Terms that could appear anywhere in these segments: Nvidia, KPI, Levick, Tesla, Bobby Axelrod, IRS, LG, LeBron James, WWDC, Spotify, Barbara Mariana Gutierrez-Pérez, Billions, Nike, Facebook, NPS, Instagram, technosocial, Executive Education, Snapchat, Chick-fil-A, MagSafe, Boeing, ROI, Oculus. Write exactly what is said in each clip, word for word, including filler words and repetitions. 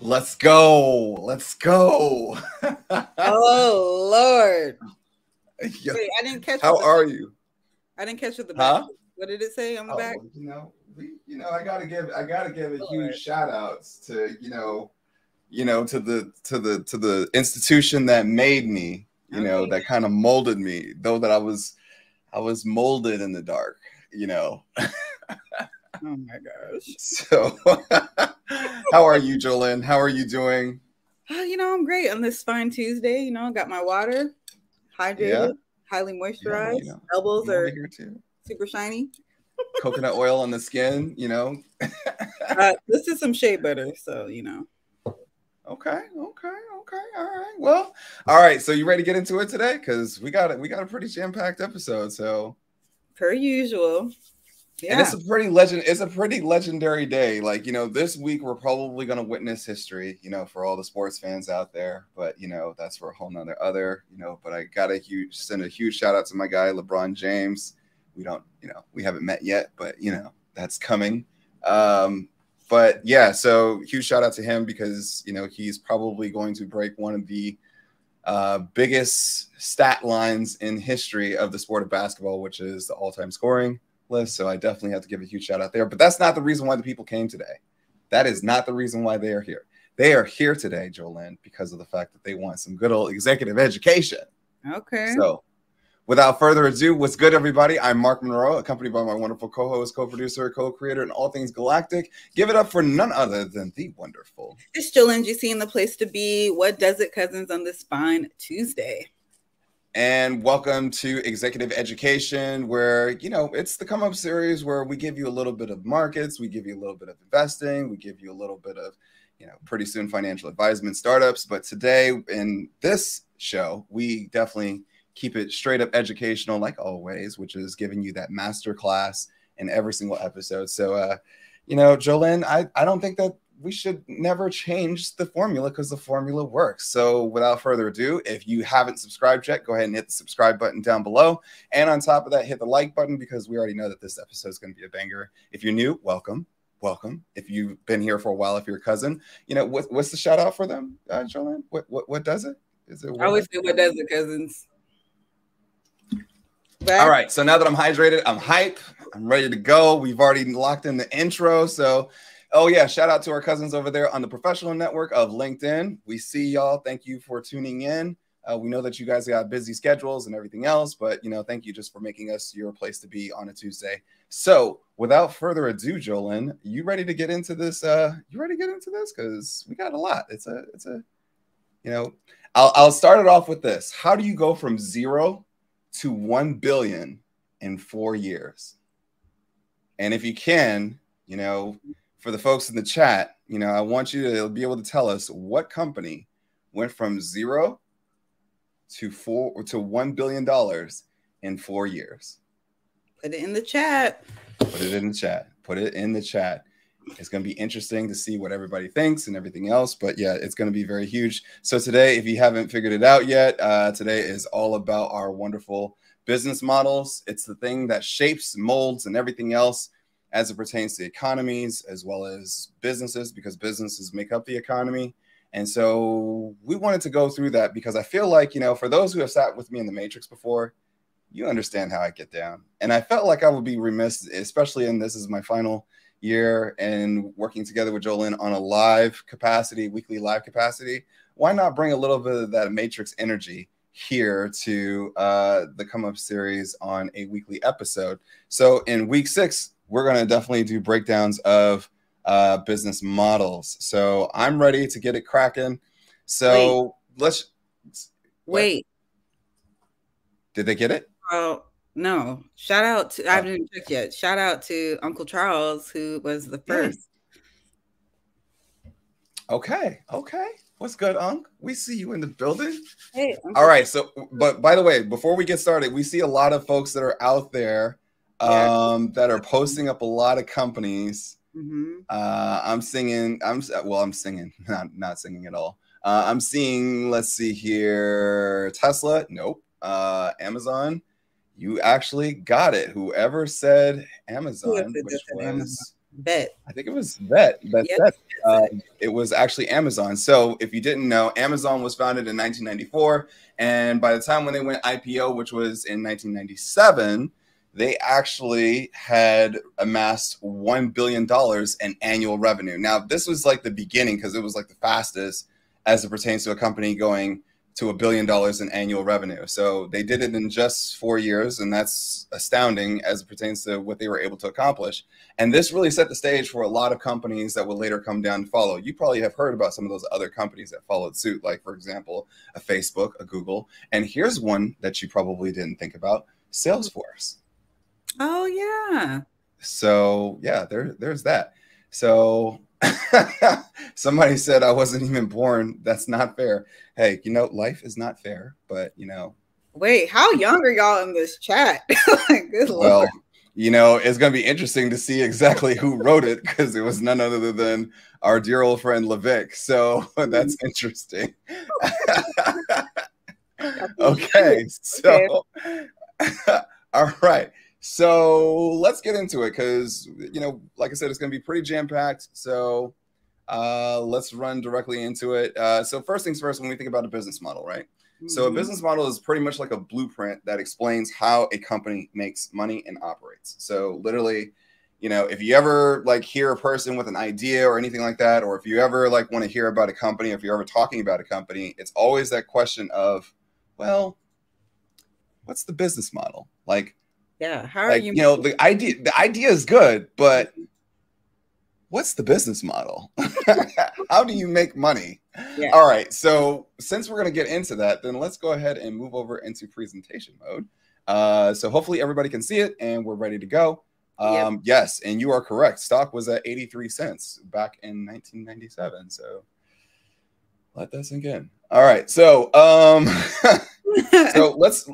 Let's go. Let's go. Oh, Lord. Yeah. Wait, I didn't catch. How are you? I didn't catch with the back. Huh? What did it say on the oh, back? You know, we, you know, I gotta give, I gotta give a Lord. huge shout outs to, you know, you know, to the, to the, to the institution that made me, you okay. know, that kind of molded me, though that I was, I was molded in the dark, you know. Oh my gosh. So, how are you, Jolyn? How are you doing? Oh, you know, I'm great on this fine Tuesday. You know, got my water. Hydrated, yeah. highly moisturized, yeah, you know, elbows are super shiny. Coconut oil on the skin, you know. uh, this is some shea butter, so you know. Okay, okay, okay, all right. Well, all right. So you ready to get into it today? Because we got it. We got a pretty jam-packed episode. So, per usual. Yeah. And it's a pretty legend. It's a pretty legendary day. Like, you know, this week we're probably going to witness history, you know, for all the sports fans out there. But, you know, that's for a whole nother other, you know, but I got to huge send a huge shout out to my guy, LeBron James. We don't, you know, we haven't met yet, but, you know, that's coming. Um, but, yeah, so huge shout out to him because, you know, he's probably going to break one of the uh, biggest stat lines in history of the sport of basketball, which is the all-time scoring list. So I definitely have to give a huge shout out there, but that's not the reason why the people came today. That is not the reason why they are here. They are here today, Jolyn, because of the fact that they want some good old executive education. Okay. So without further ado, what's good, everybody? I'm Mark Monroe, accompanied by my wonderful co-host, co-producer, co-creator, and all things galactic. Give it up for none other than the wonderful. It's Jolyn G C in the place to be. What does it, cousins, on this fine Tuesday? And welcome to Executive Education, where, you know, it's the Come Up series where we give you a little bit of markets, we give you a little bit of investing, we give you a little bit of, you know, pretty soon financial advisement, startups. But today in this show, we definitely keep it straight up educational, like always, which is giving you that master class in every single episode. So, uh, you know, Jolyn, I, I don't think that we should never change the formula because the formula works. So without further ado, if you haven't subscribed yet, go ahead and hit the subscribe button down below. And on top of that, hit the like button because we already know that this episode is going to be a banger. If you're new, welcome. Welcome. If you've been here for a while, if you're a cousin, you know, what, what's the shout out for them, uh, Jolyn? What, what what does it? Is it what I always do what does it, cousins. But all right. So now that I'm hydrated, I'm hype. I'm ready to go. We've already locked in the intro. So oh, yeah. Shout out to our cousins over there on the professional network of LinkedIn. We see y'all. Thank you for tuning in. Uh, we know that you guys got busy schedules and everything else, but, you know, thank you just for making us your place to be on a Tuesday. So without further ado, Jolyn, you ready to get into this? Uh, you ready to get into this? Because we got a lot. It's a, it's a, you know, I'll, I'll start it off with this. How do you go from zero to one billion in four years? And if you can, you know, for the folks in the chat, you know, I want you to be able to tell us what company went from zero to four or to one billion dollars in four years. Put it in the chat. Put it in the chat. Put it in the chat. It's going to be interesting to see what everybody thinks and everything else. But yeah, it's going to be very huge. So today, if you haven't figured it out yet, uh, today is all about our wonderful business models. It's the thing that shapes, molds, and everything else as it pertains to economies as well as businesses, because businesses make up the economy. And so we wanted to go through that because I feel like, you know, for those who have sat with me in the Matrix before, you understand how I get down. And I felt like I would be remiss, especially in this is my final year and working together with Jolyn on a live capacity, weekly live capacity. Why not bring a little bit of that Matrix energy here to uh, the Come Up series on a weekly episode? So in week six, we're going to definitely do breakdowns of uh, business models. So I'm ready to get it cracking. So wait. let's what? wait. Did they get it? Oh, no. Shout out to, oh. I haven't checked yet. Shout out to Uncle Charles, who was the first. Okay. Okay. What's good, Unc? We see you in the building. Hey, Uncle. All right. So, but by the way, before we get started, we see a lot of folks that are out there um that are posting up a lot of companies. Mm-hmm. uh i'm singing i'm well i'm singing not not singing at all uh i'm seeing, let's see here, Tesla, nope, uh Amazon. You actually got it, whoever said Amazon, which was Amazon? Bet. I think it was Bet. Bet, yep. Bet. Um, it was actually Amazon. So if you didn't know, Amazon was founded in nineteen ninety-four. And by the time when they went I P O, which was in nineteen ninety-seven, they actually had amassed one billion dollars in annual revenue. Now, this was like the beginning because it was like the fastest as it pertains to a company going to a billion dollars in annual revenue. So they did it in just four years, and that's astounding as it pertains to what they were able to accomplish. And this really set the stage for a lot of companies that would later come down and follow. You probably have heard about some of those other companies that followed suit, like, for example, a Facebook, a Google. And here's one that you probably didn't think about, Salesforce. Oh, yeah. So, yeah, there, there's that. So... Somebody said I wasn't even born. That's not fair. Hey, you know, life is not fair, but you know. Wait, how young are y'all in this chat? Like, good well, Lord. You know, it's going to be interesting to see exactly who wrote it because it was none other than our dear old friend Levick. So that's interesting. Okay, so all right. So let's get into it because, you know, like I said, it's going to be pretty jam-packed. So uh, let's run directly into it. Uh, so first things first, when we think about a business model, right? Mm-hmm. So a business model is pretty much like a blueprint that explains how a company makes money and operates. So literally, you know, if you ever like hear a person with an idea or anything like that, or if you ever like want to hear about a company, if you're ever talking about a company, it's always that question of, well, what's the business model? Like, yeah, how are like, you? You know, the idea the idea is good, but what's the business model? How do you make money? Yeah. All right. So since we're going to get into that, then let's go ahead and move over into presentation mode. Uh, so hopefully everybody can see it and we're ready to go. Um, yep. Yes, and you are correct. Stock was at eighty-three cents back in nineteen ninety-seven. So let that sink in. All right. So um, so let's.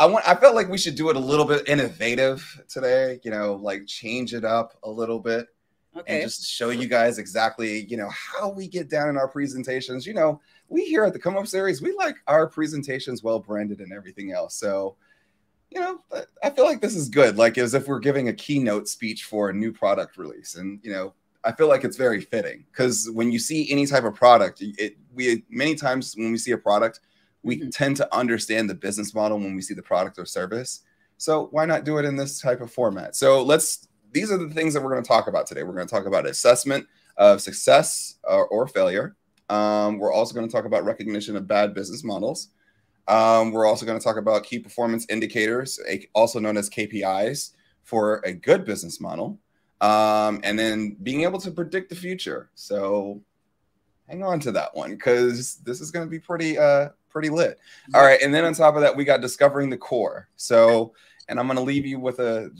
I want. I felt like we should do it a little bit innovative today, you know, like change it up a little bit, okay, and just show you guys exactly, you know, how we get down in our presentations. You know, we here at the Come Up Series, we like our presentations well branded and everything else. So, you know, I feel like this is good, like as if we're giving a keynote speech for a new product release. And, you know, I feel like it's very fitting because when you see any type of product, it we many times when we see a product, we mm-hmm. tend to understand the business model when we see the product or service. So why not do it in this type of format? So let's, these are the things that we're going to talk about today. We're going to talk about assessment of success or, or failure. Um, we're also going to talk about recognition of bad business models. Um, we're also going to talk about key performance indicators, also known as K P Is, for a good business model. Um, and then being able to predict the future. So hang on to that one because this is going to be pretty, uh, pretty lit. All right. And then on top of that, we got discovering the core. So, and I'm going to leave you with a,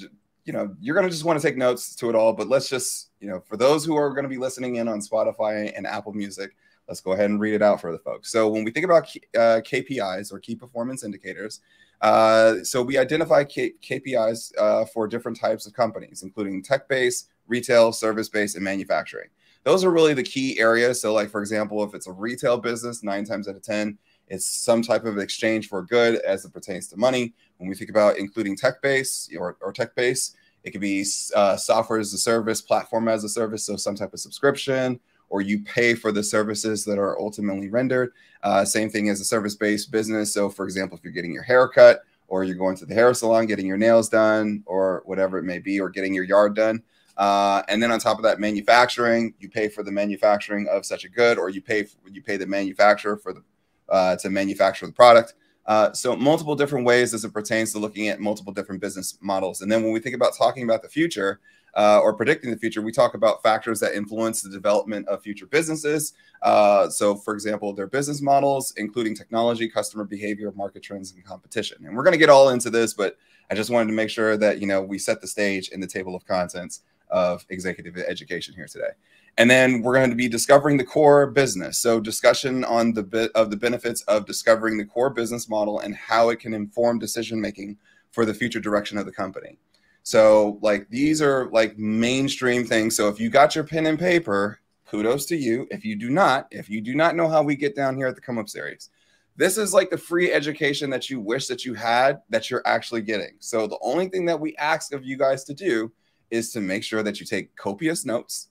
you know, you're going to just want to take notes to it all, but let's just, you know, for those who are going to be listening in on Spotify and Apple Music, let's go ahead and read it out for the folks. So when we think about uh, K P Is or key performance indicators, uh, so we identify K P Is uh, for different types of companies, including tech-based, retail, service-based, and manufacturing. Those are really the key areas. So like, for example, if it's a retail business, nine times out of ten, it's some type of exchange for good as it pertains to money. When we think about including tech-based or, or tech-based, it could be uh, software as a service, platform as a service, so some type of subscription, or you pay for the services that are ultimately rendered. Uh, same thing as a service-based business. So, for example, if you're getting your hair cut or you're going to the hair salon, getting your nails done or whatever it may be, or getting your yard done. Uh, and then on top of that, manufacturing, you pay for the manufacturing of such a good, or you pay, for, you pay the manufacturer for the Uh, to manufacture the product. Uh, so multiple different ways as it pertains to looking at multiple different business models. And then when we think about talking about the future uh, or predicting the future, we talk about factors that influence the development of future businesses. Uh, so for example, their business models, including technology, customer behavior, market trends, and competition. And we're going to get all into this, but I just wanted to make sure that, you know, we set the stage in the table of contents of executive education here today. And then we're going to be discovering the core business. So discussion on the bit of the benefits of discovering the core business model and how it can inform decision-making for the future direction of the company. So like these are like mainstream things. So if you got your pen and paper, kudos to you. If you do not, if you do not know how we get down here at the Come Up Series, this is like the free education that you wish that you had that you're actually getting. So the only thing that we ask of you guys to do is to make sure that you take copious notes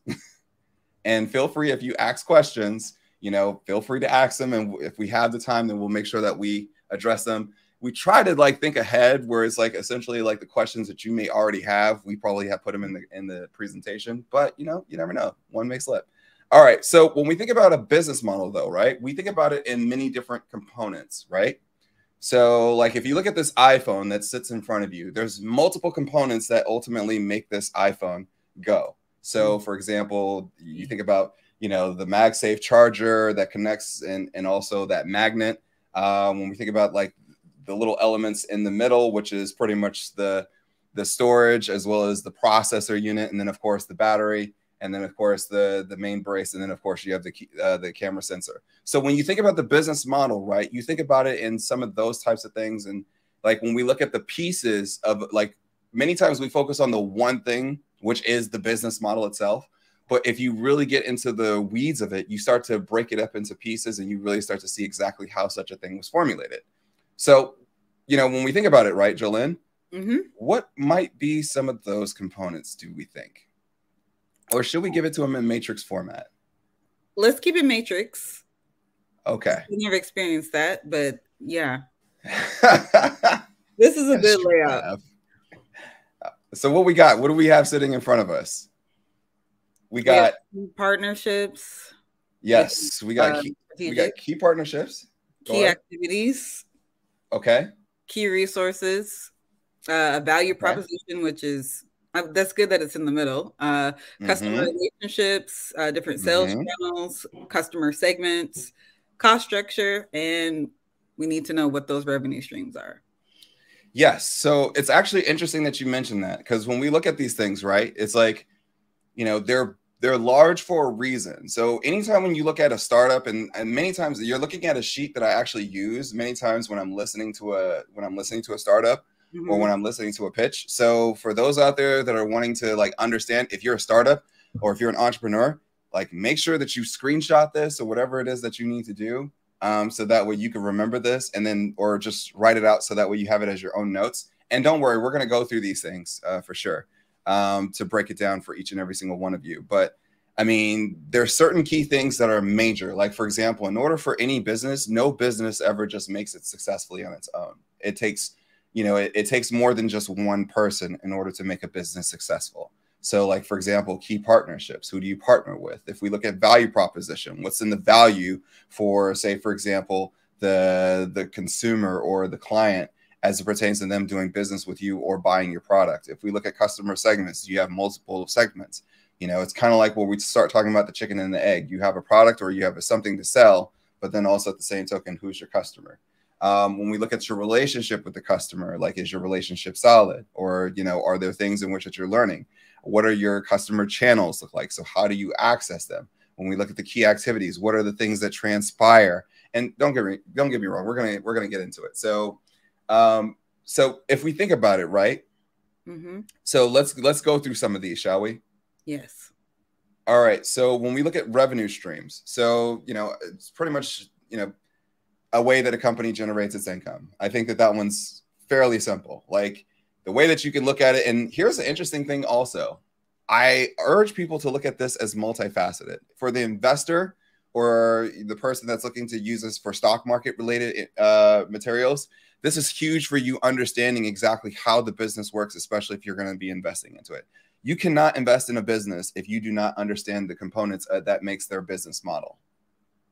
and feel free, if you ask questions, you know, feel free to ask them. And if we have the time, then we'll make sure that we address them. We try to like think ahead, where it's like essentially like the questions that you may already have, we probably have put them in the in the presentation, but you know, you never know, one may slip. All right, so when we think about a business model though, right, we think about it in many different components, right? So like if you look at this iPhone that sits in front of you, there's multiple components that ultimately make this iPhone go. So for example, you think about, you know, the MagSafe charger that connects and, and also that magnet. Um, when we think about like the little elements in the middle, which is pretty much the, the storage as well as the processor unit. And then of course the battery, and then of course the, the main brace. And then of course you have the, uh, the camera sensor. So when you think about the business model, right, you think about it in some of those types of things. And like, when we look at the pieces of like, many times we focus on the one thing, which is the business model itself. But if you really get into the weeds of it, you start to break it up into pieces and you really start to see exactly how such a thing was formulated. So, you know, when we think about it, right, Jolyn, mm-hmm. what might be some of those components, do we think? Or should we give it to them in matrix format? Let's keep it matrix. Okay. We never experienced that, but yeah. This is a good layout. Enough. So what we got? What do we have sitting in front of us? We got we partnerships. Yes, we got, um, key, we got key partnerships. Go key on. activities. Okay. Key resources, uh, value proposition, okay. which is, uh, that's good that it's in the middle. Uh, customer mm-hmm. relationships, uh, different sales mm-hmm. channels, customer segments, cost structure, and we need to know what those revenue streams are. Yes. So it's actually interesting that you mentioned that, because when we look at these things, right, it's like, you know, they're they're large for a reason. So anytime when you look at a startup, and, and many times you're looking at a sheet that I actually use many times when I'm listening to a when I'm listening to a startup mm-hmm. or when I'm listening to a pitch. So for those out there that are wanting to like understand, if you're a startup or if you're an entrepreneur, like make sure that you screenshot this or whatever it is that you need to do. Um, so that way you can remember this, and then or just write it out so that way you have it as your own notes. And don't worry, we're going to go through these things uh, for sure. Um, to break it down for each and every single one of you. But I mean, there are certain key things that are major. Like for example, in order for any business, no business ever just makes it successfully on its own. It takes, you know, it, it takes more than just one person in order to make a business successful. So like, for example, key partnerships, who do you partner with? If we look at value proposition, what's in the value for, say, for example, the, the consumer or the client, as it pertains to them doing business with you or buying your product. If we look at customer segments, you have multiple segments. You know, it's kind of like where we start talking about the chicken and the egg. You have a product or you have a, something to sell, but then also at the same token, who's your customer? Um, when we look at your relationship with the customer, like is your relationship solid? Or, you know, are there things in which that you're learning? What are your customer channels look like? So how do you access them? When we look at the key activities, what are the things that transpire? And don't get me, don't get me wrong, we're gonna we're gonna get into it. So. Um, so if we think about it, right? Mm-hmm. So let's, let's go through some of these, shall we? Yes. All right. So when we look at revenue streams, so, you know, it's pretty much, you know, a way that a company generates its income. I think that that one's fairly simple. Like the way that you can look at it. And here's the interesting thing also, I urge people to look at this as multifaceted. For the investor or the person that's looking to use this for stock market related, uh, materials, this is huge for you understanding exactly how the business works, especially if you're going to be investing into it. You cannot invest in a business if you do not understand the components of, that makes their business model.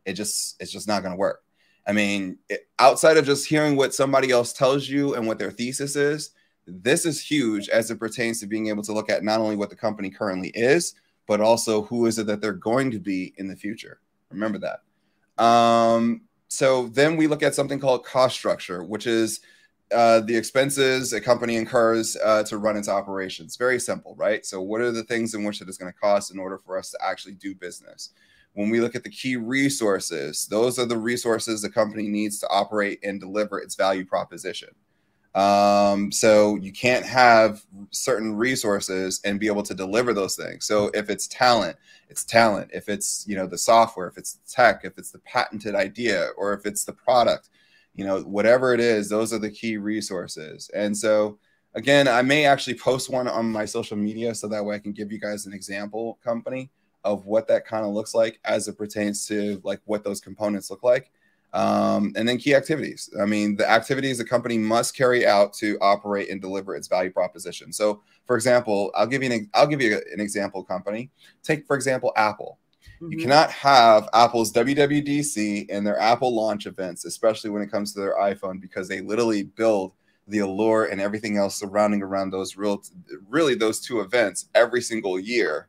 It just, it's just not going to work. I mean, it, outside of just hearing what somebody else tells you and what their thesis is, this is huge as it pertains to being able to look at not only what the company currently is, but also who is it that they're going to be in the future. Remember that. Um, So then we look at something called cost structure, which is uh, the expenses a company incurs uh, to run its operations. Very simple, right? So what are the things in which it is going to cost in order for us to actually do business? When we look at the key resources, those are the resources the company needs to operate and deliver its value proposition. Um, so you can't have certain resources and be able to deliver those things. So if it's talent, it's talent. If it's, you know, the software, if it's the tech, if it's the patented idea, or if it's the product, you know, whatever it is, those are the key resources. And so, Again, I may actually post one on my social media so that way I can give you guys an example company of what that kind of looks like as it pertains to like what those components look like. Um, and then key activities. I mean, the activities the company must carry out to operate and deliver its value proposition. So, for example, I'll give you an, I'll give you an example company. Take, for example, Apple. Mm-hmm. You cannot have Apple's W W D C and their Apple launch events, especially when it comes to their iPhone, because they literally build the allure and everything else surrounding around those real, really those two events every single year,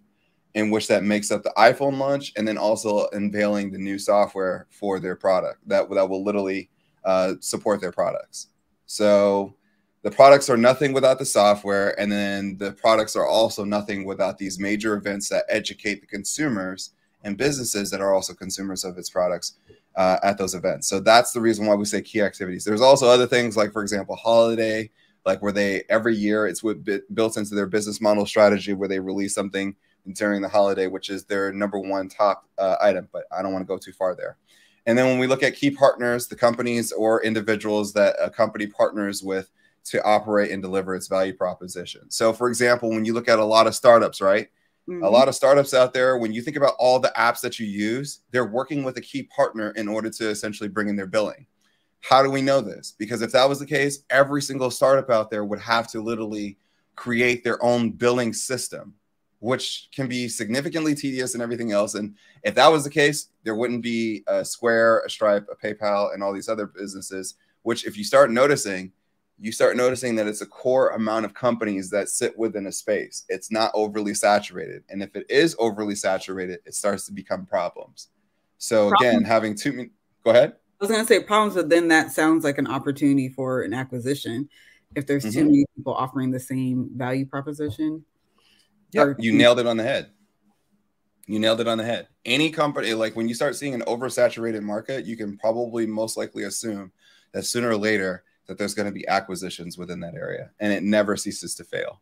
in which that makes up the iPhone launch and then also unveiling the new software for their product that, that will literally uh, support their products. So the products are nothing without the software, and then the products are also nothing without these major events that educate the consumers and businesses that are also consumers of its products uh, at those events. So that's the reason why we say key activities. There's also other things like, for example, holiday, like where they every year it's what built into their business model strategy where they release something during the holiday, which is their number one top uh, item, but I don't want to go too far there. And then when we look at key partners, the companies or individuals that a company partners with to operate and deliver its value proposition. So for example, when you look at a lot of startups, right? Mm-hmm. A lot of startups out there, when you think about all the apps that you use, they're working with a key partner in order to essentially bring in their billing. How do we know this? Because if that was the case, every single startup out there would have to literally create their own billing system, which can be significantly tedious and everything else. And if that was the case, there wouldn't be a Square, a Stripe, a PayPal, and all these other businesses, which if you start noticing, you start noticing that it's a core amount of companies that sit within a space. It's not overly saturated. And if it is overly saturated, it starts to become problems. So problems. Again, having two, go ahead. I was gonna say problems, but then that sounds like an opportunity for an acquisition. If there's mm-hmm. too many people offering the same value proposition. Yeah, you nailed it on the head. You nailed it on the head. Any company, like when you start seeing an oversaturated market, you can probably most likely assume that sooner or later that there's going to be acquisitions within that area, and it never ceases to fail.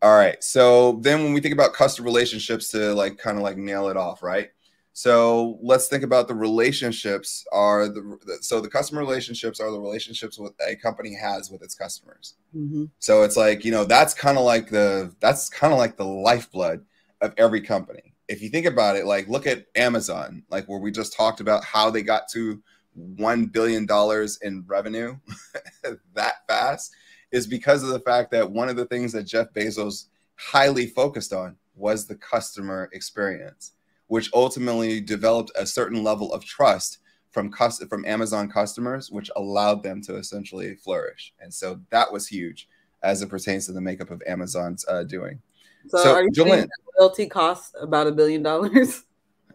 All right. So then when we think about customer relationships to like kind of like nail it off, right? So let's think about the relationships are the, so the customer relationships are the relationships with a company has with its customers. Mm-hmm. So it's like, you know, that's kind of like the, that's kind of like the lifeblood of every company. If you think about it, like look at Amazon, like where we just talked about how they got to one billion dollars in revenue that fast is because of the fact that one of the things that Jeff Bezos highly focused on was the customer experience, which ultimately developed a certain level of trust from from Amazon customers, which allowed them to essentially flourish. And so that was huge as it pertains to the makeup of Amazon's uh, doing. So, so are you Jolyn, saying that loyalty costs about a billion dollars?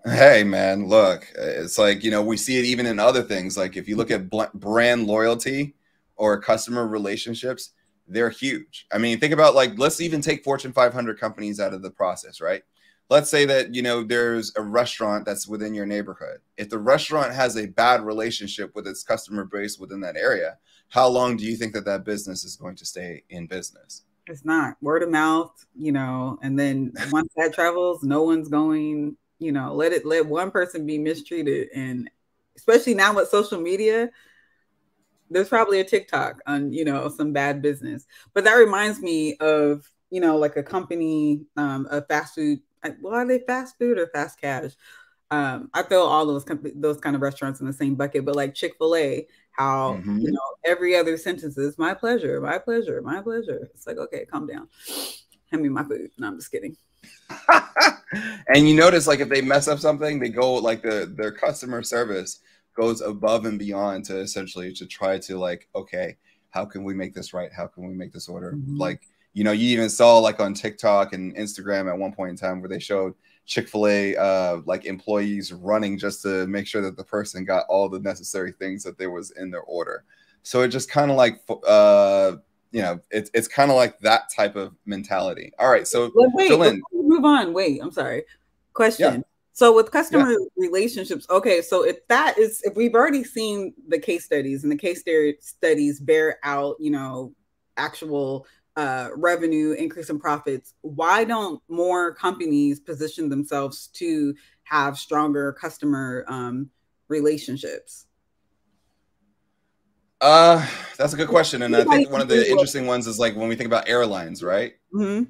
Hey, man, look, it's like, you know, we see it even in other things. Like if you look at brand loyalty or customer relationships, they're huge. I mean, think about like, let's even take Fortune five hundred companies out of the process, right? Let's say that, you know, there's a restaurant that's within your neighborhood. If the restaurant has a bad relationship with its customer base within that area, how long do you think that that business is going to stay in business? It's not word of mouth, you know, and then once that travels, no one's going, you know, let it, let one person be mistreated. And especially now with social media, there's probably a TikTok on, you know, some bad business. But that reminds me of, you know, like a company, um, a fast food, well, are they fast food or fast cash? Um, I throw all those those kind of restaurants in the same bucket, but like Chick-fil-A, how mm-hmm. you know every other sentence is my pleasure, my pleasure, my pleasure. It's like, okay, calm down. Hand me my food. No, I'm just kidding. And you notice like if they mess up something, they go like the their customer service goes above and beyond to essentially to try to like, okay, how can we make this right? How can we make this order? Mm-hmm. Like, you know, you even saw like on TikTok and Instagram at one point in time where they showed Chick-fil-A uh, like employees running just to make sure that the person got all the necessary things that there was in their order. So it just kind of like, uh, you know, it, it's kind of like that type of mentality. All right. So well, wait, Jolyn, move on. Wait, I'm sorry. Question. Yeah. So with customer yeah. relationships, okay, so if that is, if we've already seen the case studies and the case studies bear out, you know, actual uh revenue increase in profits, why don't more companies position themselves to have stronger customer um relationships? Uh, that's a good question. And I think one of the interesting ones is like when we think about airlines, right? Mm-hmm.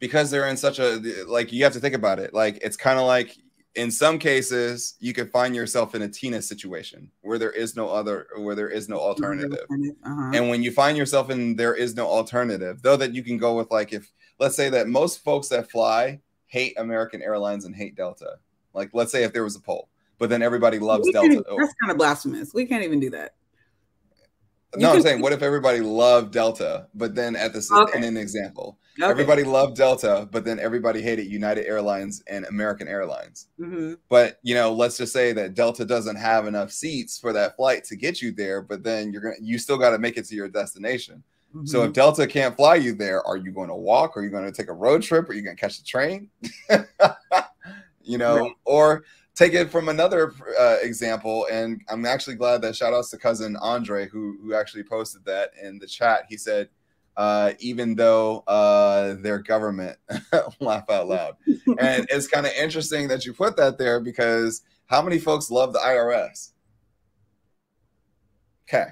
Because they're in such a, like, you have to think about it. Like, it's kind of like in some cases you can find yourself in a Tina situation where there is no other, where there is no alternative. Uh-huh. And when you find yourself in there is no alternative, though that you can go with like, if let's say that most folks that fly hate American Airlines and hate Delta. Like, let's say if there was a poll, but then everybody loves we Delta. Oh. That's kind of blasphemous. We can't even do that. You no, I'm saying, what if everybody loved Delta, but then at the okay. and an example, okay. everybody loved Delta, but then everybody hated United Airlines and American Airlines. Mm-hmm. But, you know, let's just say that Delta doesn't have enough seats for that flight to get you there, but then you're going to, you still got to make it to your destination. Mm-hmm. So if Delta can't fly you there, are you going to walk? Are you going to take a road trip? Are you going to catch the train? You know, right. Or take it from another uh, example, and I'm actually glad that shout outs to cousin Andre, who, who actually posted that in the chat. He said, uh, even though uh, their government, laugh out loud. And it's kind of interesting that you put that there, because how many folks love the I R S? Okay.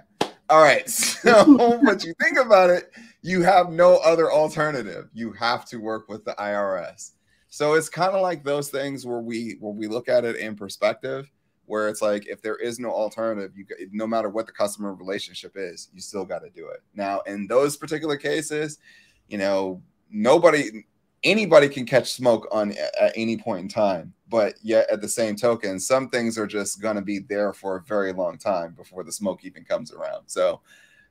All right. So but you think about it, you have no other alternative. You have to work with the I R S. So it's kind of like those things where we where we look at it in perspective, where it's like if there is no alternative, you no matter what the customer relationship is, you still got to do it. Now, in those particular cases, you know, nobody, anybody can catch smoke on at any point in time. But yet, at the same token, some things are just going to be there for a very long time before the smoke even comes around. So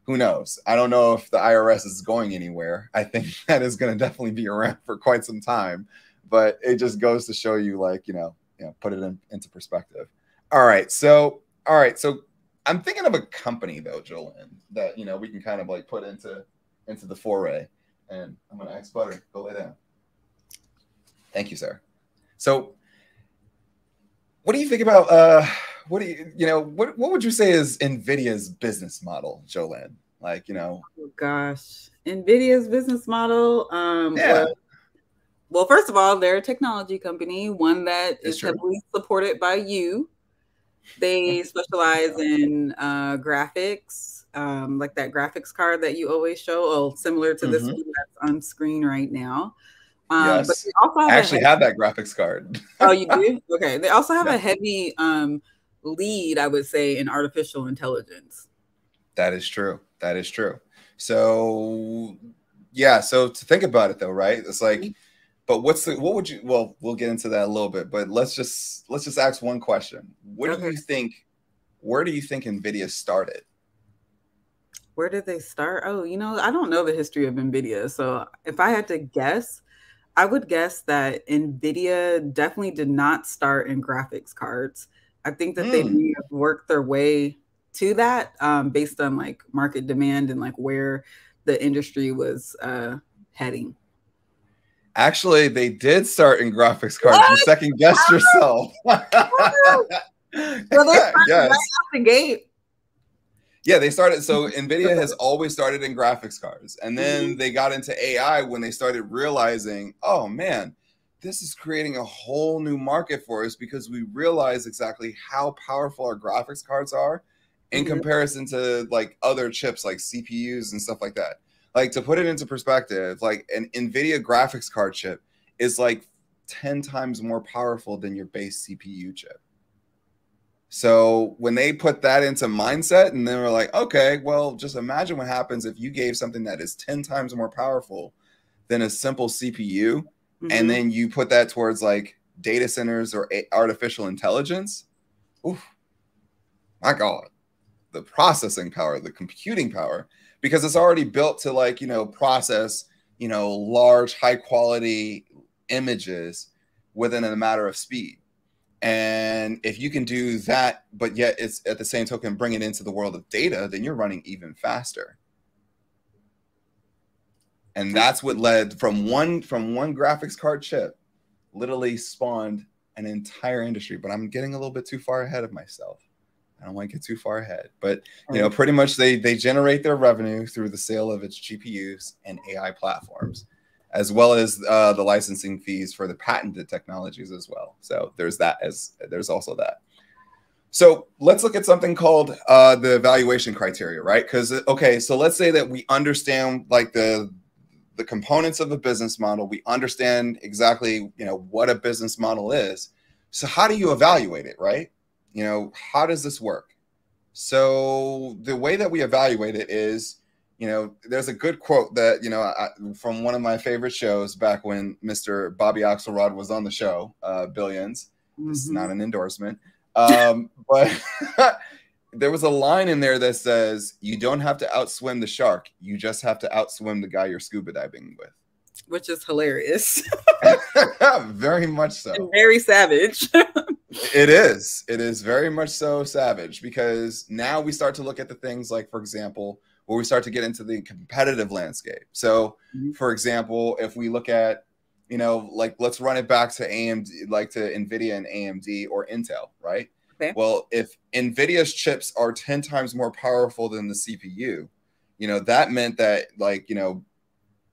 who knows? I don't know if the I R S is going anywhere. I think that is going to definitely be around for quite some time. But it just goes to show you, like, you know, you know, put it in, into perspective. All right. So, all right. So I'm thinking of a company, though, Jolyn, that, you know, we can kind of like put into into the foray. And I'm going to ask Butter, go lay down. Thank you, sir. So what do you think about, uh, what do you, you know, what, what would you say is Nvidia's business model, Jolyn? Like, you know. Oh, gosh. Nvidia's business model. Um, yeah. Well, Well, first of all, they're a technology company, one that it's is true. heavily supported by you. They specialize in uh, graphics, um, like that graphics card that you always show, oh, similar to mm-hmm. this one that's on screen right now. Um, yes. But they also have I actually heavy, have that graphics card. Oh, you do? Okay. They also have yeah. a heavy um, lead, I would say, in artificial intelligence. That is true. That is true. So, yeah. So to think about it, though, right? It's like, mm-hmm. But what's the, what would you, well, we'll get into that a little bit, but let's just, let's just ask one question. What okay. do you think, where do you think NVIDIA started? Where did they start? Oh, you know, I don't know the history of NVIDIA. So if I had to guess, I would guess that NVIDIA definitely did not start in graphics cards. I think that mm. they may have worked their way to that um, based on like market demand and like where the industry was uh, heading. Actually, they did start in graphics cards. What? You second guessed yourself. Well, they started yes. right off the gate. Yeah, they started. So NVIDIA has always started in graphics cards. And then mm-hmm. they got into A I when they started realizing, oh, man, this is creating a whole new market for us because we realize exactly how powerful our graphics cards are in mm-hmm. comparison to like other chips like C P Us and stuff like that. Like, to put it into perspective, like an NVIDIA graphics card chip is like ten times more powerful than your base C P U chip. So when they put that into mindset and then we're like, okay, well, just imagine what happens if you gave something that is ten times more powerful than a simple C P U. Mm-hmm. And then you put that towards like data centers or artificial intelligence. Oof, my God, the processing power, the computing power. Because it's already built to like, you know, process, you know, large, high quality images within a matter of speed. And if you can do that, but yet it's at the same token, bring it into the world of data, then you're running even faster. And that's what led from one from one graphics card chip, literally spawned an entire industry. But I'm getting a little bit too far ahead of myself. I don't want to get too far ahead, but you know, pretty much they they generate their revenue through the sale of its G P Us and A I platforms, as well as uh, the licensing fees for the patented technologies as well. So there's that as there's also that. So let's look at something called uh, the evaluation criteria, right? Because, okay, so let's say that we understand like the the components of a business model. We understand exactly, you know, what a business model is. So how do you evaluate it, right? You know, how does this work? So the way that we evaluate it is, you know, there's a good quote that, you know, I, from one of my favorite shows back when Mister Bobby Axelrod was on the show, uh, Billions. Mm-hmm. This is not an endorsement. Um, but there was a line in there that says, you don't have to outswim the shark. You just have to outswim the guy you're scuba diving with. Which is hilarious. Very much so. And very savage. It is. It is very much so savage, because now we start to look at the things like, for example, where we start to get into the competitive landscape. So, mm-hmm. for example, if we look at, you know, like let's run it back to A M D, like to Nvidia and A M D or Intel, right? Okay. Well, if Nvidia's chips are ten times more powerful than the C P U, you know, that meant that like, you know,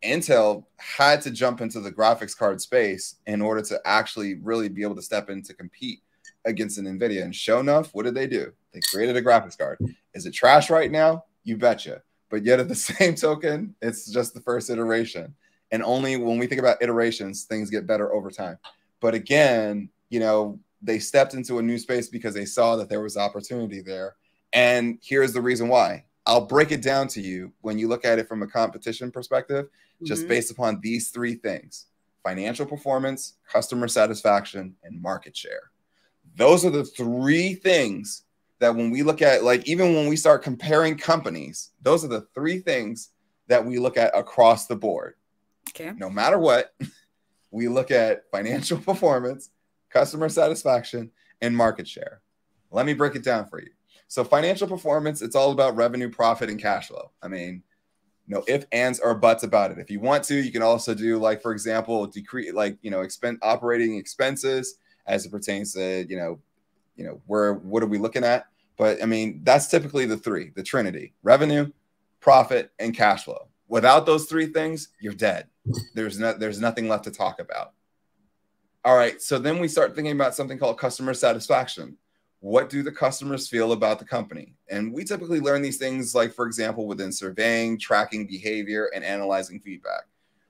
Intel had to jump into the graphics card space in order to actually really be able to step in to compete against an Nvidia. And sure enough, what did they do? They created a graphics card. Is it trash right now? You betcha. But yet at the same token, it's just the first iteration. And only when we think about iterations, things get better over time. But again, you know, they stepped into a new space because they saw that there was opportunity there. And here's the reason why. I'll break it down to you when you look at it from a competition perspective, mm-hmm. just based upon these three things: financial performance, customer satisfaction, and market share. Those are the three things that when we look at, like, even when we start comparing companies, those are the three things that we look at across the board. Okay. No matter what, we look at financial performance, customer satisfaction, and market share. Let me break it down for you. So financial performance, it's all about revenue, profit, and cash flow. I mean, no ifs, ands, or buts about it. If you want to, you can also do, like, for example, decrease, like, you know, expense operating expenses as it pertains to, you know, you know, where, what are we looking at? But I mean, that's typically the three, the trinity: revenue, profit, and cash flow. Without those three things, you're dead. There's no, there's nothing left to talk about. All right. So then we start thinking about something called customer satisfaction. What do the customers feel about the company? And we typically learn these things, like, for example, within surveying, tracking behavior, and analyzing feedback.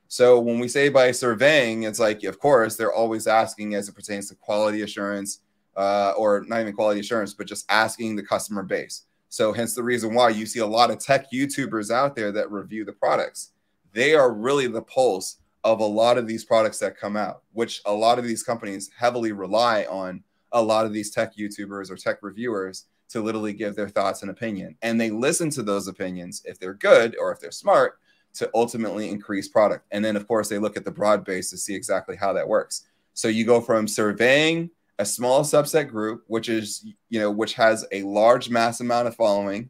So when we say by surveying, it's like, of course, they're always asking as it pertains to quality assurance, uh, or not even quality assurance, but just asking the customer base. So hence the reason why you see a lot of tech YouTubers out there that review the products. They are really the pulse of a lot of these products that come out, which a lot of these companies heavily rely on a lot of these tech YouTubers or tech reviewers to literally give their thoughts and opinion. And they listen to those opinions, if they're good or if they're smart, to ultimately increase product. And then, of course, they look at the broad base to see exactly how that works. So you go from surveying a small subset group, which is, you know, which has a large mass amount of following.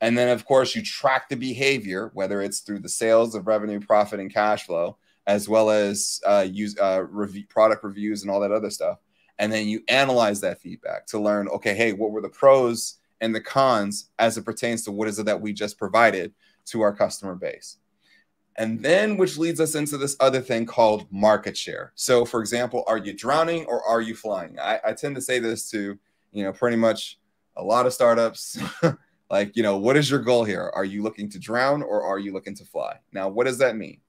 And then, of course, you track the behavior, whether it's through the sales of revenue, profit, and cash flow, as well as uh, use uh, review, product reviews and all that other stuff. And then you analyze that feedback to learn, okay, hey, what were the pros and the cons as it pertains to what is it that we just provided to our customer base? And then which leads us into this other thing called market share. So, for example, are you drowning or are you flying? I, I tend to say this to, you know, pretty much a lot of startups. Like, you know, what is your goal here? Are you looking to drown or are you looking to fly? Now, what does that mean?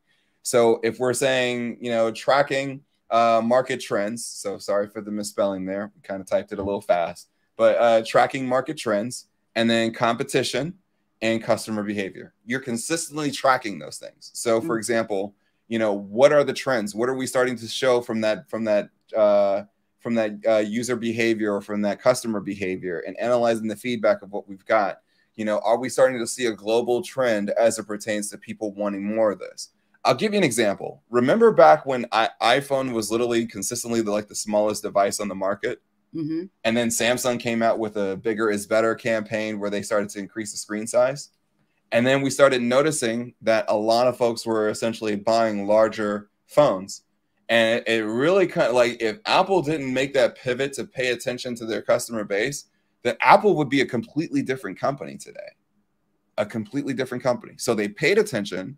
So if we're saying, you know, tracking Uh, market trends. So sorry for the misspelling there. We kind of typed it a little fast, but uh, tracking market trends, and then competition and customer behavior. You're consistently tracking those things. So for example, you know, what are the trends? What are we starting to show from that, from that, uh, from that uh, user behavior or from that customer behavior, and analyzing the feedback of what we've got? You know, are we starting to see a global trend as it pertains to people wanting more of this? I'll give you an example. Remember back when I, iPhone was literally consistently the, like the smallest device on the market? Mm-hmm. And then Samsung came out with a bigger is better campaign where they started to increase the screen size. And then we started noticing that a lot of folks were essentially buying larger phones. And it really kind of like, if Apple didn't make that pivot to pay attention to their customer base, then Apple would be a completely different company today. A completely different company. So they paid attention.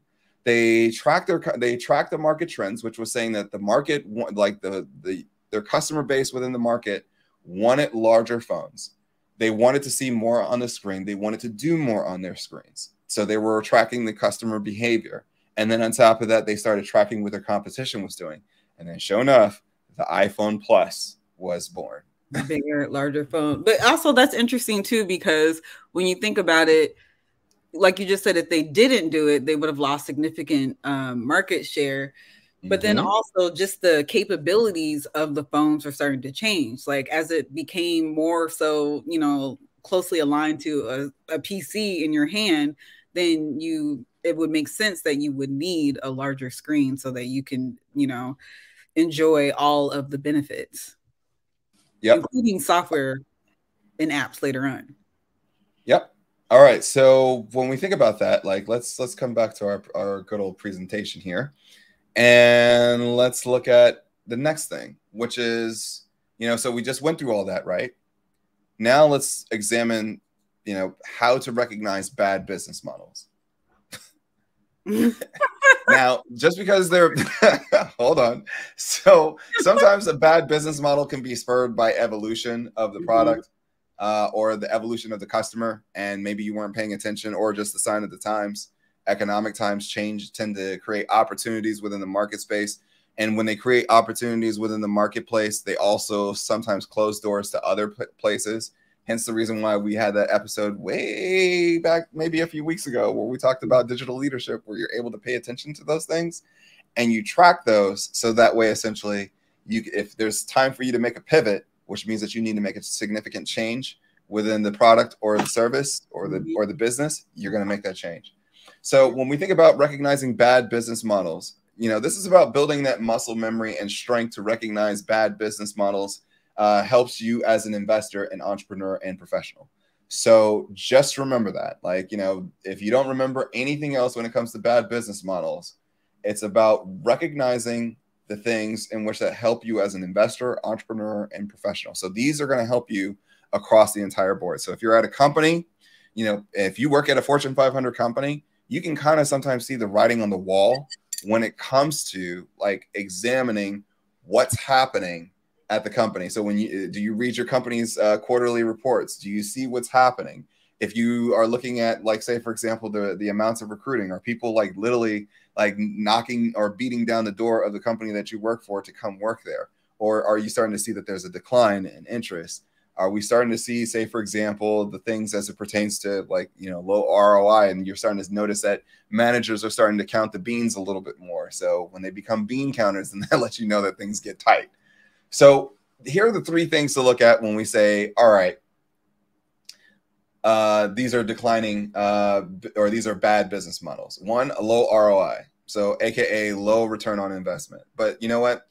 They track their they track the market trends, which was saying that the market, like the the their customer base within the market, wanted larger phones. They wanted to see more on the screen. They wanted to do more on their screens. So they were tracking the customer behavior. And then on top of that, they started tracking what their competition was doing. And then sure enough, the iPhone Plus was born. Bigger, larger phone. But also that's interesting too, because when you think about it, like you just said, if they didn't do it, they would have lost significant um, market share. But then also just the capabilities of the phones are starting to change. Like as it became more so, you know, closely aligned to a, a P C in your hand, then you, it would make sense that you would need a larger screen so that you can, you know, enjoy all of the benefits. Yep. Including software and apps later on. Yep. All right. So when we think about that, like let's, let's come back to our, our good old presentation here. And let's look at the next thing, which is, you know, so we just went through all that, right? Now let's examine, you know, how to recognize bad business models. Now, just because they're, hold on. So sometimes a bad business model can be spurred by evolution of the product uh, or the evolution of the customer. And maybe you weren't paying attention or just the sign of the times. Economic times change tend to create opportunities within the market space. And when they create opportunities within the marketplace, they also sometimes close doors to other places. Hence the reason why we had that episode way back, maybe a few weeks ago, where we talked about digital leadership, where you're able to pay attention to those things and you track those. So that way, essentially, you, if there's time for you to make a pivot, which means that you need to make a significant change within the product or the service or the, or the business, you're going to make that change. So when we think about recognizing bad business models, you know, this is about building that muscle memory and strength to recognize bad business models uh, helps you as an investor, an entrepreneur and professional. So just remember that, like, you know, if you don't remember anything else when it comes to bad business models, it's about recognizing the things in which that help you as an investor, entrepreneur and professional. So these are going to help you across the entire board. So if you're at a company, you know, if you work at a Fortune five hundred company, you can kind of sometimes see the writing on the wall when it comes to like examining what's happening at the company. So when you, do you read your company's uh, quarterly reports? Do you see what's happening? If you are looking at like, say, for example, the, the amounts of recruiting, are people like literally like knocking or beating down the door of the company that you work for to come work there? Or are you starting to see that there's a decline in interest? Are we starting to see, say, for example, the things as it pertains to like, you know, low R O I, and you're starting to notice that managers are starting to count the beans a little bit more. So when they become bean counters, then that lets you know that things get tight. So here are the three things to look at when we say, all right, uh, these are declining uh, or these are bad business models. One, a low R O I. So A K A low return on investment. But you know what?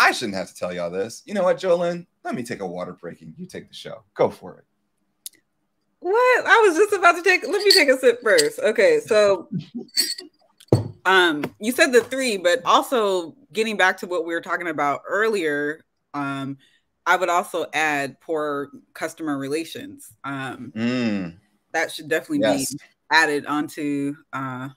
I shouldn't have to tell y'all this. You know what, Jolyn? Let me take a water break and you take the show. Go for it. What? I was just about to take, let me take a sip first. Okay, so um, you said the three, but also getting back to what we were talking about earlier, um, I would also add poor customer relations. Um, mm. That should definitely yes. be added onto uh,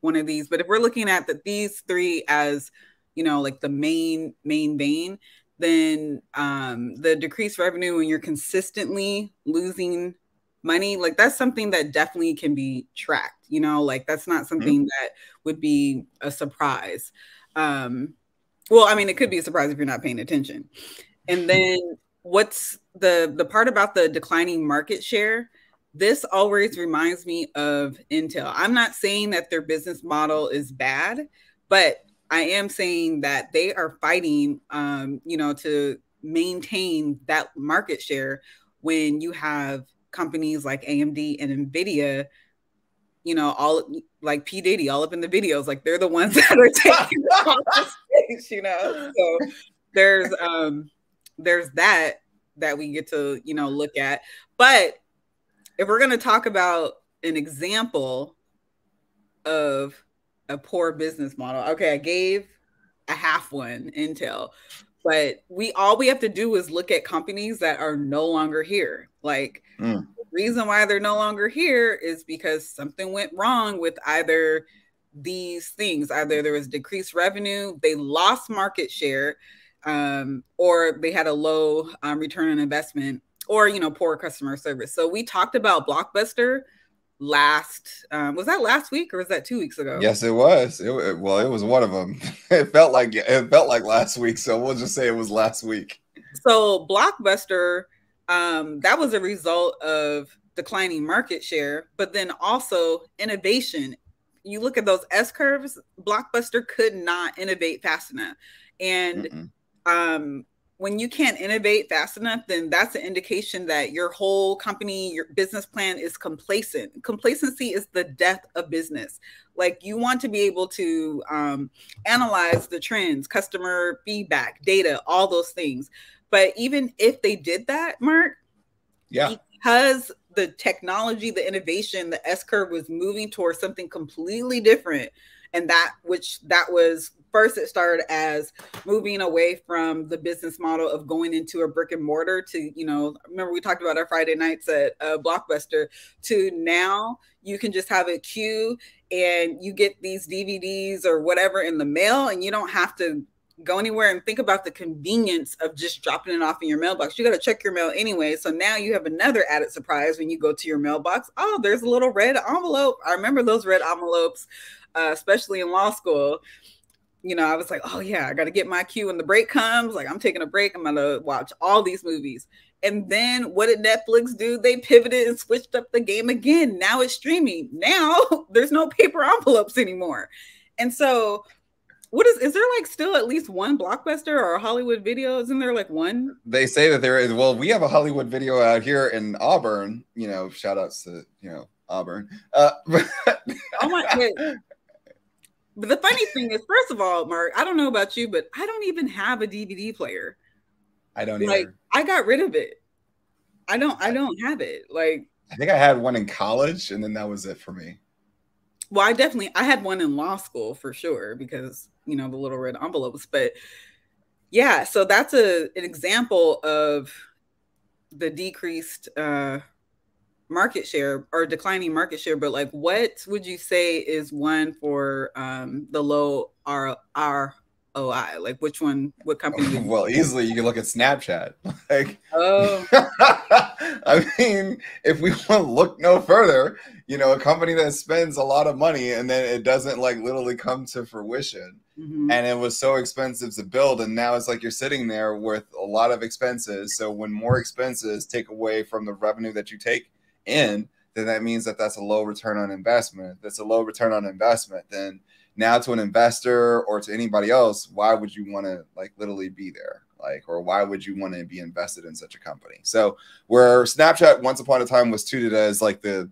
one of these. But if we're looking at the, these three as, you know, like the main, main vein, then um, the decreased revenue when you're consistently losing money, like that's something that definitely can be tracked, you know, like that's not something mm-hmm. that would be a surprise. Um, well, I mean, it could be a surprise if you're not paying attention. And then what's the, the part about the declining market share? This always reminds me of Intel. I'm not saying that their business model is bad, but I am saying that they are fighting, um, you know, to maintain that market share when you have companies like A M D and Nvidia, you know, all like P. Diddy, all up in the videos, like they're the ones that are taking the space, you know. So there's um, there's that that we get to, you know, look at. But if we're going to talk about an example of a poor business model. Okay, I gave a half one, Intel, but we all we have to do is look at companies that are no longer here. Like mm. the reason why they're no longer here is because something went wrong with either these things. Either there was decreased revenue, they lost market share, um, or they had a low um, return on investment or, you know, poor customer service. So we talked about Blockbuster last, um, was that last week or was that two weeks ago? Yes, it was. It, it, well, it was one of them. It felt like it felt like last week. So we'll just say it was last week. So Blockbuster, um, that was a result of declining market share, but then also innovation. You look at those S curves, Blockbuster could not innovate fast enough. And Mm-mm. um, when you can't innovate fast enough, then that's an indication that your whole company, your business plan is complacent. Complacency is the death of business. Like, you want to be able to um, analyze the trends, customer feedback, data, all those things. But even if they did that, Mark, yeah, because the technology, the innovation, the S-curve was moving towards something completely different. And that which that was first, it started as moving away from the business model of going into a brick and mortar to, you know, remember we talked about our Friday nights at uh, Blockbuster, to now you can just have a queue and you get these D V Ds or whatever in the mail, and you don't have to go anywhere and think about the convenience of just dropping it off in your mailbox. You got to check your mail anyway. So now you have another added surprise when you go to your mailbox. Oh, there's a little red envelope. I remember those red envelopes, uh, especially in law school. You know, I was like, oh yeah, I got to get my cue when the break comes. Like, I'm taking a break. I'm going to watch all these movies. And then what did Netflix do? They pivoted and switched up the game again. Now it's streaming. Now there's no paper envelopes anymore. And so what is, is there like still at least one Blockbuster or Hollywood Video? Isn't there like one? They say that there is. Well, we have a Hollywood Video out here in Auburn, you know, shout outs to, you know, Auburn. Uh, but I want, wait. But the funny thing is, first of all, Mark, I don't know about you, but I don't even have a D V D player. I don't like, either. I got rid of it. I don't, I don't have it. Like, I think I had one in college and then that was it for me. Well, I definitely, I had one in law school for sure, because, you know, the little red envelopes, but yeah, so that's a, an example of the decreased uh, market share or declining market share. But like, what would you say is one for um, the low R O I? Like, which one, what company? Well, easily you can look at Snapchat. Like, oh, I mean, if we want to look no further, you know, a company that spends a lot of money and then it doesn't like literally come to fruition. Mm-hmm. And it was so expensive to build. And now it's like you're sitting there with a lot of expenses. So when more expenses take away from the revenue that you take in, then that means that that's a low return on investment. That's a low return on investment. Then now to an investor or to anybody else, why would you want to like literally be there? Like, or why would you want to be invested in such a company? So where Snapchat once upon a time was touted as like the,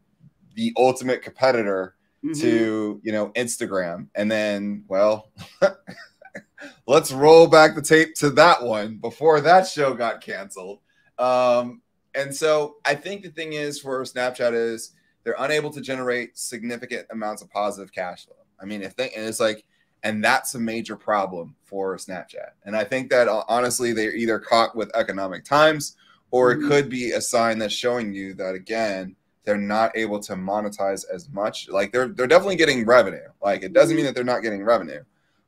the ultimate competitor mm-hmm. to, you know, Instagram. And then, well, let's roll back the tape to that one before that show got canceled. Um, And so I think the thing is for Snapchat is they're unable to generate significant amounts of positive cash flow. I mean, if they, and it's like, and that's a major problem for Snapchat. And I think that honestly, they're either caught with economic times, or it could be a sign that's showing you that, again, they're not able to monetize as much. Like they're, they're definitely getting revenue. Like it doesn't mean that they're not getting revenue,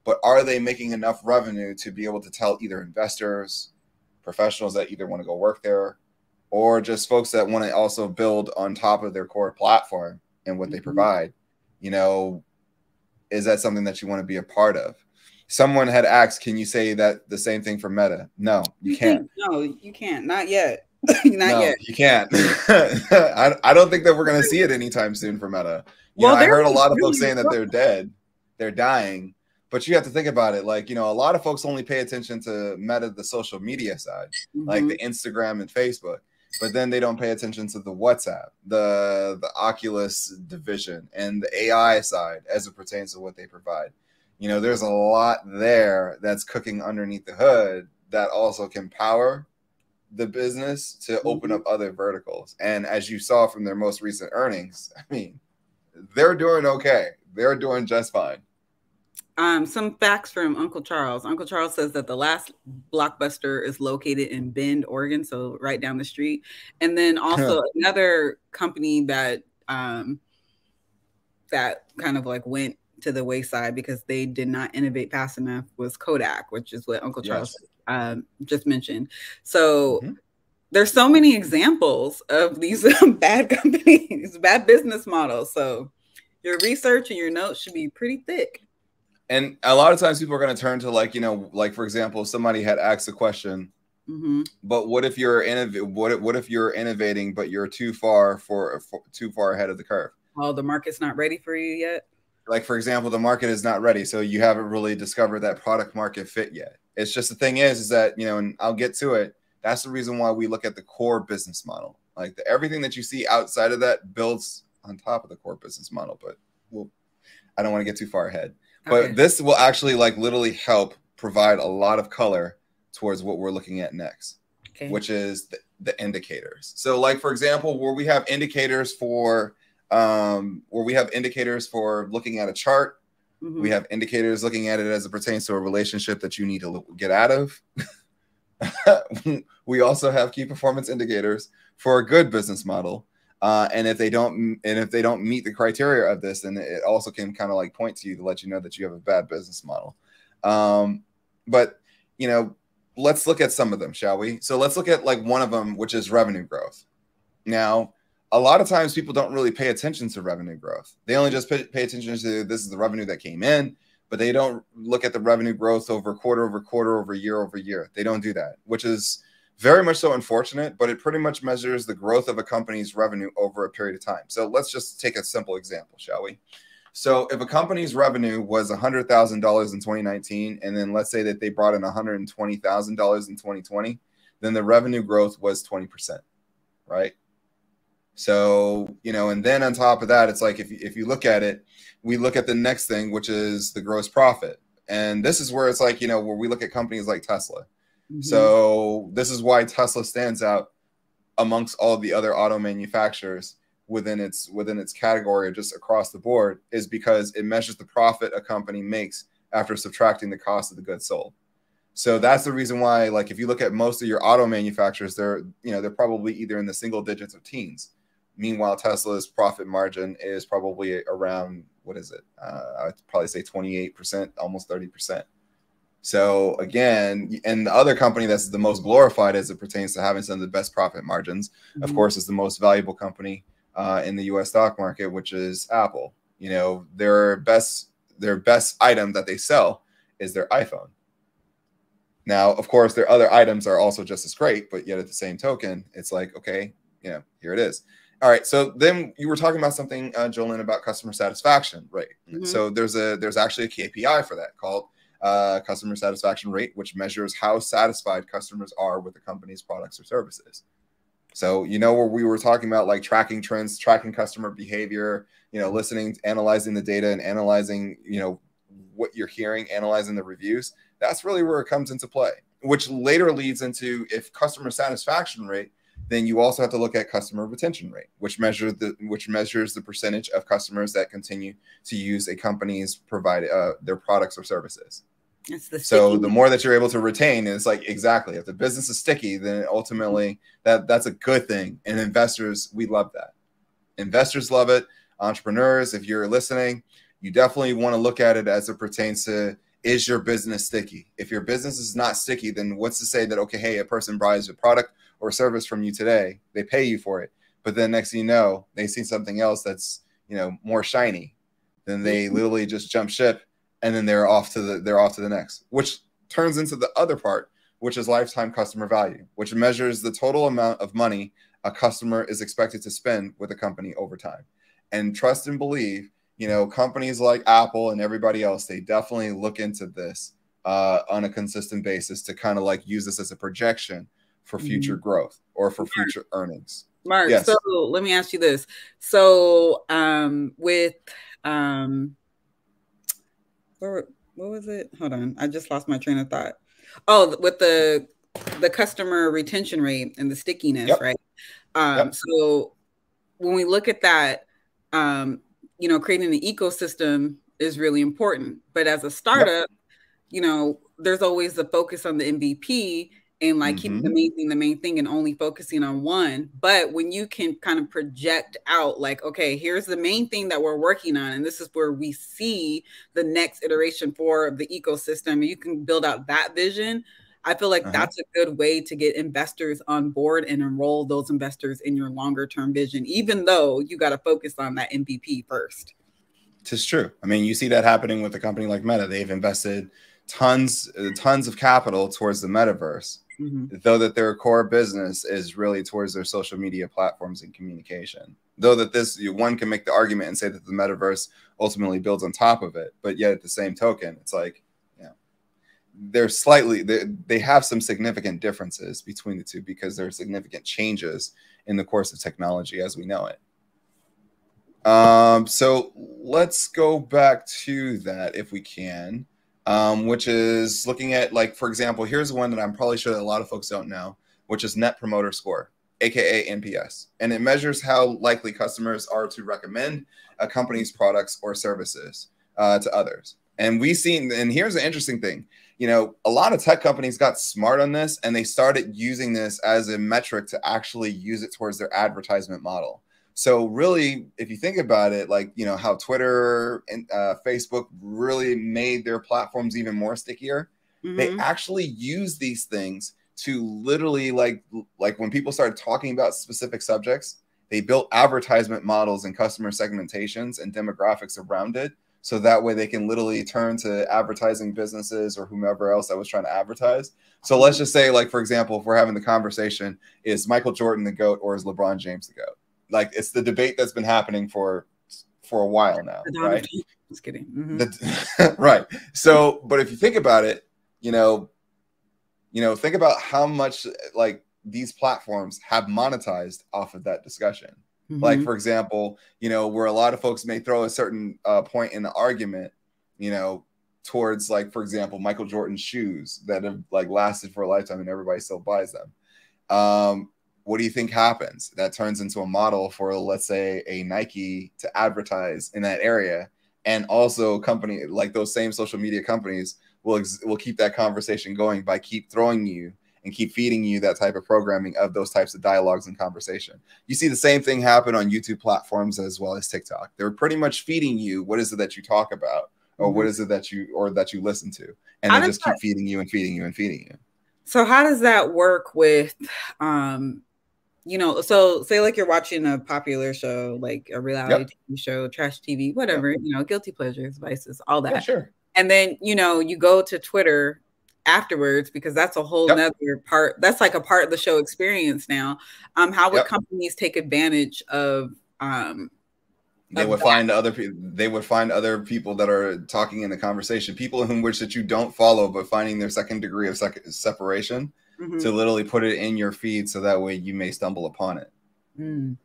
but are they making enough revenue to be able to tell either investors, professionals that either want to go work there, or just folks that want to also build on top of their core platform and what mm-hmm. they provide, you know, is that something that you want to be a part of? Someone had asked, can you say that the same thing for Meta? No, you, you can't. Think, no, you can't. Not yet. Not no, yet. You can't. I, I don't think that we're going to see it anytime soon for Meta. You well, know, I heard a lot of really folks saying that they're dead, they're dying, but you have to think about it. Like, you know, a lot of folks only pay attention to Meta, the social media side, mm-hmm. like the Instagram and Facebook. But then they don't pay attention to the WhatsApp, the, the Oculus division, and the A I side as it pertains to what they provide. You know, there's a lot there that's cooking underneath the hood that also can power the business to open up other verticals. And as you saw from their most recent earnings, I mean, they're doing okay. They're doing just fine. Um, some facts from Uncle Charles. Uncle Charles says that the last Blockbuster is located in Bend, Oregon, so right down the street. And then also another company that um, that kind of like went to the wayside because they did not innovate fast enough was Kodak, which is what Uncle Charles yes. um, just mentioned. So mm-hmm. there's so many examples of these bad companies, bad business models. So your research and your notes should be pretty thick. And a lot of times people are going to turn to, like, you know, like, for example, somebody had asked a question, mm-hmm. but what if you're innov- what, what if you're innovating, but you're too far for, for too far ahead of the curve? Oh, the market's not ready for you yet. Like, for example, the market is not ready. So you haven't really discovered that product market fit yet. It's just the thing is, is that, you know, and I'll get to it. That's the reason why we look at the core business model. Like the, everything that you see outside of that builds on top of the core business model. But we'll, I don't want to get too far ahead. But okay. This will actually, like, literally help provide a lot of color towards what we're looking at next, okay. which is the, the indicators. So, like, for example, where we have indicators for um, where we have indicators for looking at a chart, mm-hmm. we have indicators looking at it as it pertains to a relationship that you need to get out of. We also have key performance indicators for a good business model. Uh, and if they don't, and if they don't meet the criteria of this, then it also can kind of like point to you to let you know that you have a bad business model. Um, but you know, let's look at some of them, shall we? So let's look at like one of them, which is revenue growth. Now, a lot of times people don't really pay attention to revenue growth. They only just pay, pay attention to this is the revenue that came in, but they don't look at the revenue growth over quarter over quarter over year over year. They don't do that, which is very much so unfortunate, but it pretty much measures the growth of a company's revenue over a period of time. So let's just take a simple example, shall we? So if a company's revenue was one hundred thousand dollars in twenty nineteen, and then let's say that they brought in one hundred twenty thousand dollars in twenty twenty, then the revenue growth was twenty percent, right? So, you know, and then on top of that, it's like, if, if you look at it, we look at the next thing, which is the gross profit. And this is where it's like, you know, where we look at companies like Tesla. So this is why Tesla stands out amongst all the other auto manufacturers within its within its category or just across the board, is because it measures the profit a company makes after subtracting the cost of the goods sold. So that's the reason why, like, if you look at most of your auto manufacturers, they're, you know, they're probably either in the single digits or teens. Meanwhile, Tesla's profit margin is probably around, what is it? Uh, I would probably say twenty-eight percent, almost thirty percent. So again, and the other company that's the most glorified as it pertains to having some of the best profit margins, mm-hmm. of course, is the most valuable company uh, in the U S stock market, which is Apple. You know, their best their best item that they sell is their iPhone. Now, of course, their other items are also just as great, but yet at the same token, it's like, okay, you know, here it is. All right. So then you were talking about something, uh, Jolyn, about customer satisfaction, right? Mm-hmm. So there's a there's actually a K P I for that called Uh, customer satisfaction rate, which measures how satisfied customers are with the company's products or services. So, you know, where we were talking about like tracking trends, tracking customer behavior, you know, listening, analyzing the data and analyzing, you know, what you're hearing, analyzing the reviews. That's really where it comes into play, which later leads into, if customer satisfaction rate, then you also have to look at customer retention rate, which measures the which measures the percentage of customers that continue to use a company's provide uh, their products or services. It's the so the more that you're able to retain, it's like, exactly. If the business is sticky, then ultimately that, that's a good thing. And investors, we love that. Investors love it. Entrepreneurs, if you're listening, you definitely want to look at it as it pertains to, is your business sticky? If your business is not sticky, then what's to say that, okay, hey, a person buys a product or service from you today, they pay you for it. But then next thing you know, they see something else that's, you know, more shiny. Then they mm-hmm. literally just jump ship. And then they're off to the they're off to the next, which turns into the other part, which is lifetime customer value, which measures the total amount of money a customer is expected to spend with a company over time. And trust and believe, you know, companies like Apple and everybody else, they definitely look into this uh, on a consistent basis to kind of like use this as a projection for future mm-hmm. growth or for future earnings. Mark, yes. So let me ask you this. So um, with um. What was it? Hold on. I just lost my train of thought. Oh, with the the customer retention rate and the stickiness, yep. right? Um, yep. So when we look at that, um, you know, creating an ecosystem is really important. But as a startup, yep. you know, there's always the focus on the M V P and like mm-hmm. keeping the main thing the main thing and only focusing on one. But when you can kind of project out like, okay, here's the main thing that we're working on, and this is where we see the next iteration for the ecosystem, you can build out that vision. I feel like uh-huh. that's a good way to get investors on board and enroll those investors in your longer term vision, even though you got to focus on that M V P first. It's true. I mean, you see that happening with a company like Meta. They've invested tons, tons of capital towards the metaverse, mm-hmm. though that their core business is really towards their social media platforms and communication. Though that this, one can make the argument and say that the metaverse ultimately builds on top of it. But yet at the same token, it's like, they're slightly, they, they have some significant differences between the two because there are significant changes in the course of technology as we know it. Um, so let's go back to that if we can, um, which is looking at, like, for example, here's one that I'm probably sure that a lot of folks don't know, which is Net Promoter Score, A K A N P S. And it measures how likely customers are to recommend a company's products or services uh, to others. And we've seen, and here's the interesting thing, you know, a lot of tech companies got smart on this and they started using this as a metric to actually use it towards their advertisement model. So really, if you think about it, like, you know, how Twitter and uh, Facebook really made their platforms even more stickier, mm-hmm. they actually use these things to literally, like, like when people started talking about specific subjects, they built advertisement models and customer segmentations and demographics around it. So that way they can literally turn to advertising businesses or whomever else that was trying to advertise. So let's just say, like, for example, if we're having the conversation, is Michael Jordan the GOAT or is LeBron James the GOAT? Like, it's the debate that's been happening for for a while now, right? Just kidding. Mm-hmm. the, right. So, but if you think about it, you know, you know, think about how much, like, these platforms have monetized off of that discussion. Like, for example, you know, where a lot of folks may throw a certain uh, point in the argument, you know, towards, like, for example, Michael Jordan's shoes that have, like, lasted for a lifetime and everybody still buys them. Um, what do you think happens? That turns into a model for, let's say, a Nike to advertise in that area. And also company like those same social media companies will, ex will keep that conversation going by keep throwing you and keep feeding you that type of programming of those types of dialogues and conversation. You see the same thing happen on YouTube platforms as well as TikTok. They're pretty much feeding you what is it that you talk about or mm-hmm. what is it that you or that you listen to. And how they just that, keep feeding you and feeding you and feeding you. So how does that work with, um, you know, so say like you're watching a popular show, like a reality yep. T V show, trash T V, whatever, yep. you know, guilty pleasures, vices, all that. Yeah, sure. And then, you know, you go to Twitter afterwards, because that's a whole yep. nother part. That's like a part of the show experience now. Um, how would yep. companies take advantage of? Um, they of would that? find other people. They would find other people that are talking in the conversation, people in which that you don't follow, but finding their second degree of sec separation mm-hmm. to literally put it in your feed, so that way you may stumble upon it. Mm.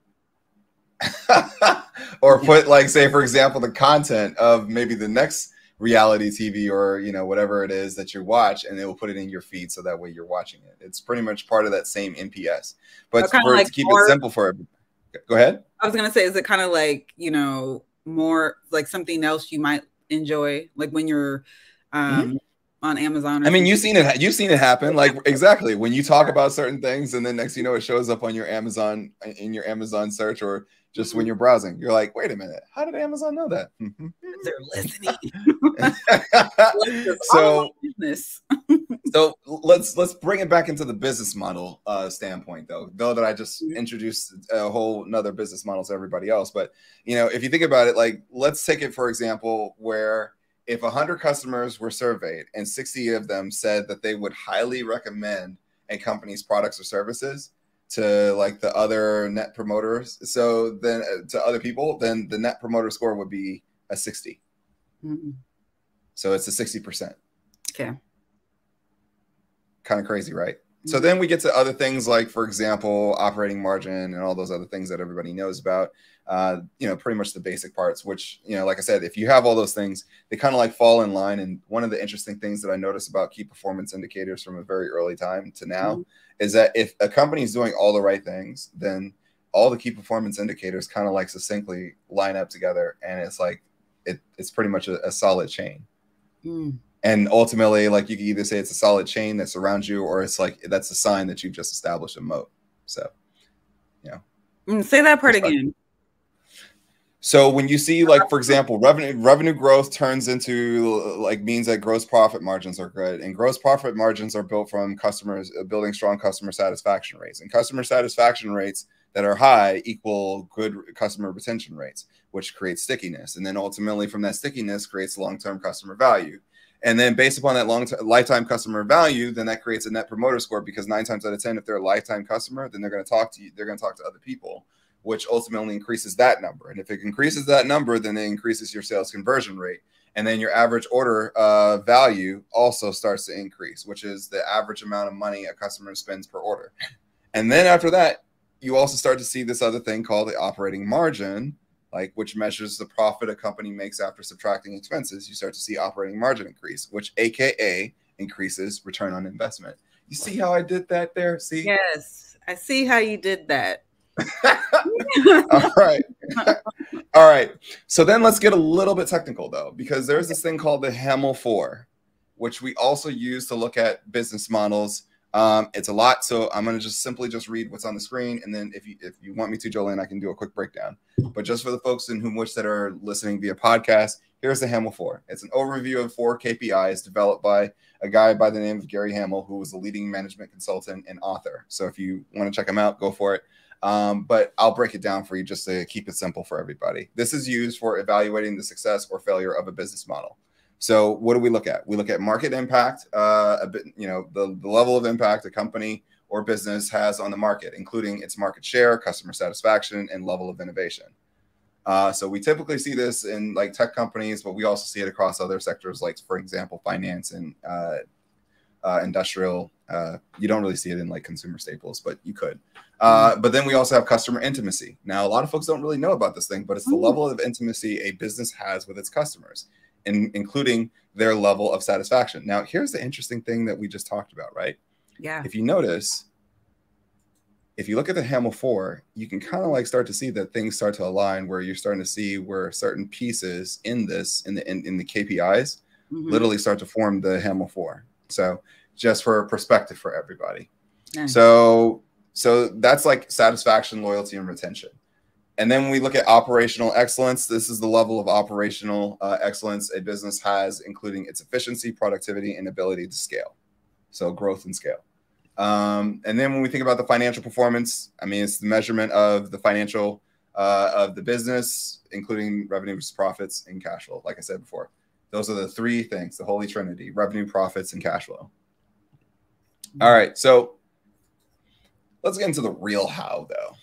Or put, like, say for example, the content of maybe the next reality T V or, you know, whatever it is that you watch, and they will put it in your feed so that way you're watching it. It's pretty much part of that same N P S. But so for, like, to keep more, it simple for everybody. Go ahead. I was going to say, is it kind of like, you know, more like something else you might enjoy, like when you're um, mm-hmm. on Amazon? Or I mean, you've seen it. You've seen it happen. Like, exactly. When you talk about certain things and then next, you know, it shows up on your Amazon, in your Amazon search, or just when you're browsing, you're like, wait a minute, how did Amazon know that? They're listening. so, so let's let's bring it back into the business model uh, standpoint, though, though that I just introduced a whole nother business model to everybody else. But, you know, if you think about it, like, let's take it, for example, where if one hundred customers were surveyed and sixty of them said that they would highly recommend a company's products or services to, like, the other net promoters, so then uh, to other people, then the net promoter score would be a sixty. Mm-hmm. So it's a sixty percent. Okay. Kind of crazy, right? Mm-hmm. So then we get to other things like, for example, operating margin and all those other things that everybody knows about, uh, you know, pretty much the basic parts, which, you know, like I said, if you have all those things, they kind of like fall in line. And one of the interesting things that I noticed about key performance indicators from a very early time to now mm-hmm. is that if a company is doing all the right things, then all the key performance indicators kind of like succinctly line up together. And it's like, it, it's pretty much a, a solid chain. Mm. And ultimately, like, you can either say it's a solid chain that surrounds you, or it's like, that's a sign that you've just established a moat. So, you know. Mm, say that part again. So when you see, like, for example, revenue revenue growth turns into, like, means that gross profit margins are good, and gross profit margins are built from customers building strong customer satisfaction rates, and customer satisfaction rates that are high equal good customer retention rates, which creates stickiness. And then ultimately from that stickiness creates long-term customer value. And then based upon that long lifetime customer value, then that creates a net promoter score, because nine times out of ten, if they're a lifetime customer, then they're going to talk to you. They're going to talk to other people, which ultimately increases that number. And if it increases that number, then it increases your sales conversion rate. And then your average order uh, value also starts to increase, which is the average amount of money a customer spends per order. And then after that, you also start to see this other thing called the operating margin, like, which measures the profit a company makes after subtracting expenses. You start to see operating margin increase, which A K A increases return on investment. You see how I did that there? See? Yes, I see how you did that. All right. All right. So then let's get a little bit technical, though, because there's this thing called the Hamel four, which we also use to look at business models. Um, it's a lot. So I'm going to just simply just read what's on the screen. And then if you, if you want me to, Jolyn, I can do a quick breakdown. But just for the folks in whom which that are listening via podcast, here's the Hamel four. It's an overview of four K P Is developed by a guy by the name of Gary Hamel, who was a leading management consultant and author. So if you want to check him out, go for it. Um, but I'll break it down for you just to keep it simple for everybody. This is used for evaluating the success or failure of a business model. So what do we look at? We look at market impact, uh, a bit, you know, the, the level of impact a company or business has on the market, including its market share, customer satisfaction, and level of innovation. Uh, so we typically see this in, like, tech companies, but we also see it across other sectors, like, for example, finance and uh, uh, industrial. Uh, you don't really see it in, like, consumer staples, but you could. Uh, but then we also have customer intimacy. Now, a lot of folks don't really know about this thing, but it's the level of intimacy a business has with its customers, in, including their level of satisfaction. Now, here's the interesting thing that we just talked about, right? Yeah. If you notice, if you look at the Hamel four, you can kind of, like, start to see that things start to align, where you're starting to see where certain pieces in this, in the in, in the K P Is, mm-hmm. literally start to form the Hamel four. So just for perspective for everybody. Nice. So, so that's, like, satisfaction, loyalty, and retention. And then we look at operational excellence. This is the level of operational uh, excellence a business has, including its efficiency, productivity, and ability to scale. So growth and scale. Um, and then when we think about the financial performance, I mean, it's the measurement of the financial uh, of the business, including revenue, profits, and cash flow. Like I said before, those are the three things, the holy trinity: revenue, profits, and cash flow. All right. So let's get into the real how, though,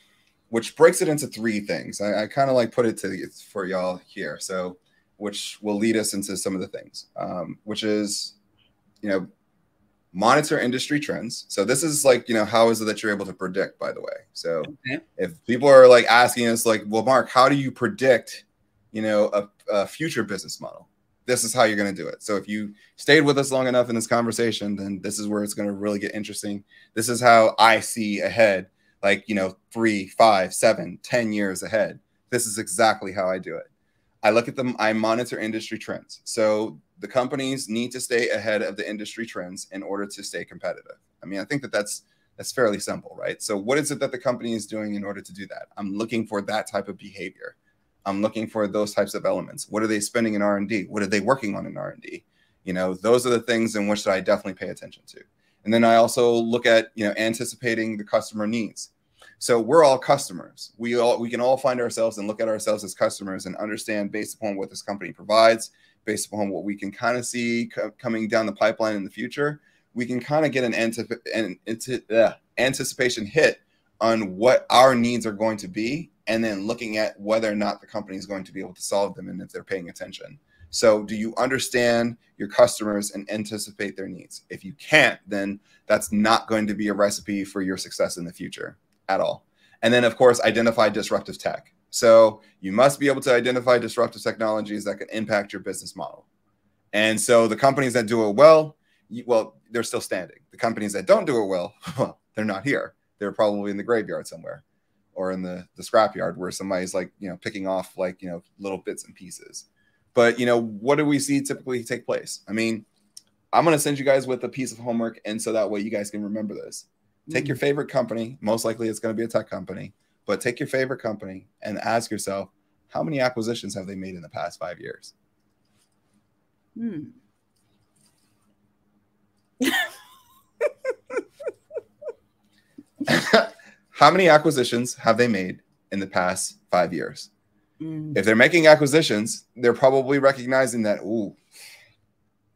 which breaks it into three things. I, I kind of, like, put it to for y'all here. So, which will lead us into some of the things, um, which is, you know, monitor industry trends. So this is, like, you know, how is it that you're able to predict, by the way? So okay. If people are, like, asking us, like, well, Mark, how do you predict, you know, a, a future business model? This is how you're going to do it. So if you stayed with us long enough in this conversation, then this is where it's going to really get interesting. This is how I see ahead, like, you know, three, five, seven, ten years ahead. This is exactly how I do it. I look at them. I monitor industry trends. So the companies need to stay ahead of the industry trends in order to stay competitive. I mean, I think that that's, that's fairly simple, right? So what is it that the company is doing in order to do that? I'm looking for that type of behavior. I'm looking for those types of elements. What are they spending in R and D? What are they working on in R and D? You know, those are the things in which I definitely pay attention to. And then I also look at, you know, anticipating the customer needs. So we're all customers. We all, we can all find ourselves and look at ourselves as customers and understand, based upon what this company provides, based upon what we can kind of see co coming down the pipeline in the future, we can kind of get an, anti an anti uh, anticipation hit on what our needs are going to be, and then looking at whether or not the company is going to be able to solve them and if they're paying attention. So do you understand your customers and anticipate their needs? If you can't, then that's not going to be a recipe for your success in the future at all. And then, of course, identify disruptive tech. So you must be able to identify disruptive technologies that can impact your business model. And so the companies that do it well, you, well, they're still standing. The companies that don't do it well, well, they're not here. They're probably in the graveyard somewhere, or in the, the scrapyard where somebody's, like, you know, picking off, like, you know, little bits and pieces. But, you know, what do we see typically take place? I mean, I'm going to send you guys with a piece of homework. And so that way you guys can remember this. Mm-hmm. Take your favorite company. Most likely it's going to be a tech company, but take your favorite company and ask yourself, how many acquisitions have they made in the past five years? Hmm. How many acquisitions have they made in the past five years? Mm. If they're making acquisitions, they're probably recognizing that, ooh,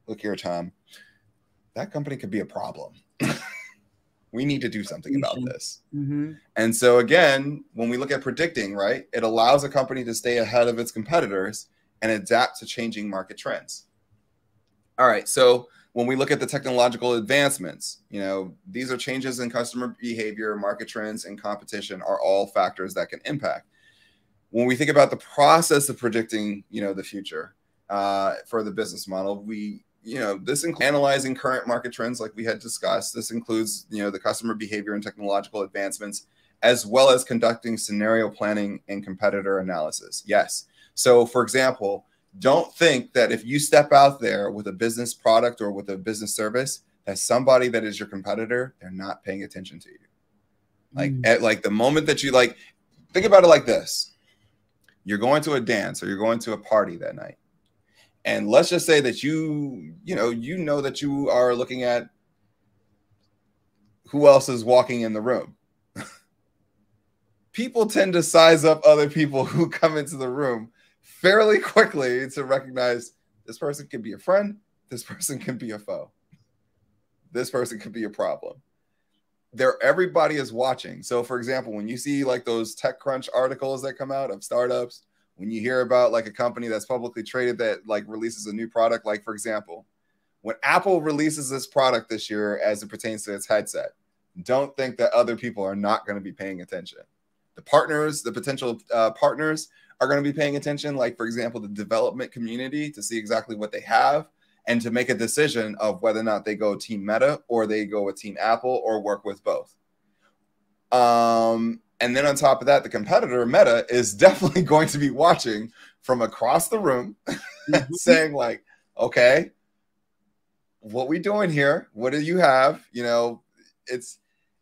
look here, Tom, that company could be a problem. We need to do something about this. Mm-hmm. And so again, when we look at predicting, right, it allows a company to stay ahead of its competitors and adapt to changing market trends. All right, so when we look at the technological advancements, you know, these are changes in customer behavior, market trends, and competition are all factors that can impact. When we think about the process of predicting, you know, the future uh, for the business model, we, you know, this includes analyzing current market trends like we had discussed. This includes, you know, the customer behavior and technological advancements, as well as conducting scenario planning and competitor analysis. Yes. So, for example, don't think that if you step out there with a business product or with a business service, that somebody that is your competitor, they're not paying attention to you. Like, mm. at, like the moment that you like, think about it like this. You're going to a dance or you're going to a party that night. And let's just say that you, you know, you know that you are looking at who else is walking in the room. People tend to size up other people who come into the room fairly quickly to recognize this person could be a friend, this person can be a foe, this person could be a problem. There, everybody is watching. So, for example, when you see like those TechCrunch articles that come out of startups, when you hear about like a company that's publicly traded that like releases a new product, like for example, when Apple releases this product this year as it pertains to its headset, don't think that other people are not going to be paying attention. The partners, the potential uh, partners are going to be paying attention, like for example, the development community, to see exactly what they have and to make a decision of whether or not they go Team Meta or they go with Team Apple or work with both. Um... And then on top of that, the competitor, Meta, is definitely going to be watching from across the room, mm-hmm. saying like, okay, what we doing here? What do you have? You know, it's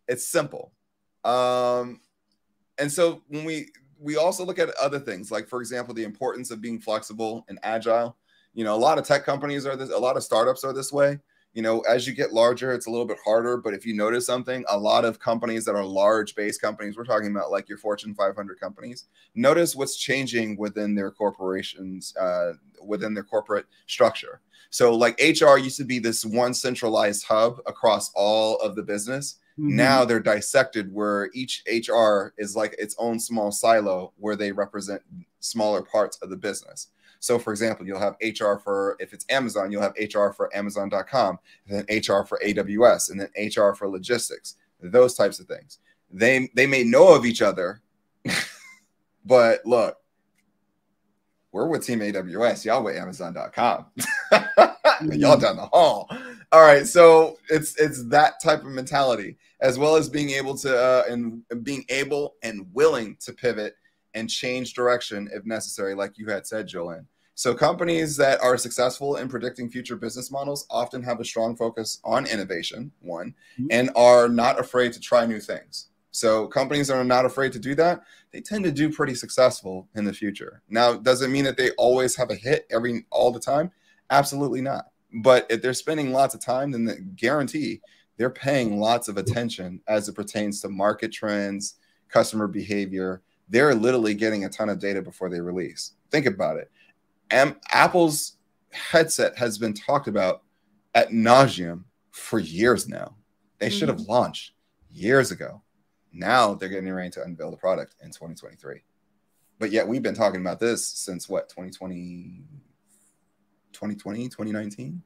it's simple. Um, and so when we, we also look at other things, like, for example, the importance of being flexible and agile. You know, a lot of tech companies are this, a lot of startups are this way. You know, as you get larger, it's a little bit harder. But if you notice something, a lot of companies that are large base companies, we're talking about like your Fortune five hundred companies, notice what's changing within their corporations, uh, within their corporate structure. So like H R used to be this one centralized hub across all of the business. Mm-hmm. Now they're dissected where each H R is like its own small silo where they represent smaller parts of the business. So, for example, you'll have H R for, if it's Amazon, you'll have H R for Amazon dot com, then H R for A W S, and then H R for logistics, those types of things. They, they may know of each other, but look, we're with Team A W S. Y'all with Amazon dot com. Y'all down the hall. All right. So it's, it's that type of mentality, as well as being able to uh, and being able and willing to pivot and change direction if necessary, like you had said, Jolyn. So companies that are successful in predicting future business models often have a strong focus on innovation, one, mm-hmm. and are not afraid to try new things. So companies that are not afraid to do that, they tend to do pretty successful in the future. Now, does it mean that they always have a hit every all the time? Absolutely not. But if they're spending lots of time, then the guarantee they're paying lots of attention as it pertains to market trends, customer behavior. They're literally getting a ton of data before they release. Think about it. Am Apple's headset has been talked about ad nauseum for years now. They mm-hmm. should have launched years ago. Now they're getting ready to unveil the product in twenty twenty-three. But yet we've been talking about this since what, twenty twenty, twenty twenty, twenty nineteen?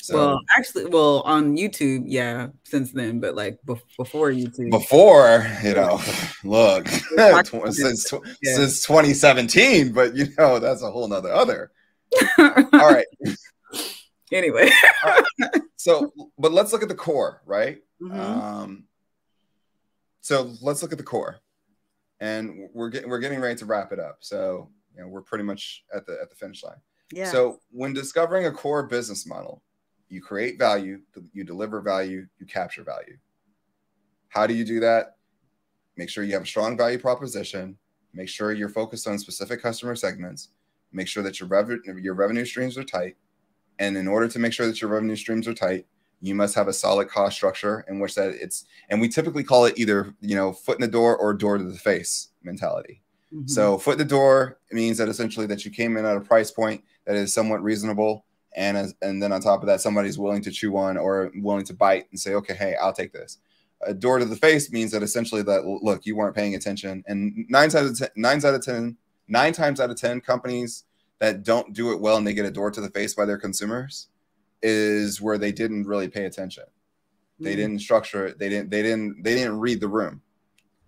So, well, actually, well, on YouTube, yeah, since then, but like be before YouTube. Before, you know, look, since, yeah. since twenty seventeen, but you know, that's a whole nother other. All right. Anyway. All right. So, but let's look at the core, right? Mm-hmm. Um, so let's look at the core and we're getting, we're getting ready to wrap it up. So, you know, we're pretty much at the, at the finish line. Yeah. So when discovering a core business model, you create value, you deliver value, you capture value. How do you do that? Make sure you have a strong value proposition. Make sure you're focused on specific customer segments. Make sure that your, rev your revenue streams are tight. And in order to make sure that your revenue streams are tight, you must have a solid cost structure in which that it's, and we typically call it either, you know, foot in the door or door to the face mentality. Mm-hmm. So foot in the door means that essentially that you came in at a price point that is somewhat reasonable. And, as, and then on top of that, somebody's willing to chew on or willing to bite and say, okay, hey, I'll take this. A door to the face means that essentially that, look, you weren't paying attention. And nine times out of ten, nine out of ten, nine times out of ten companies that don't do it well and they get a door to the face by their consumers is where they didn't really pay attention. They mm-hmm. didn't structure it. They didn't, they didn't, they didn't read the room.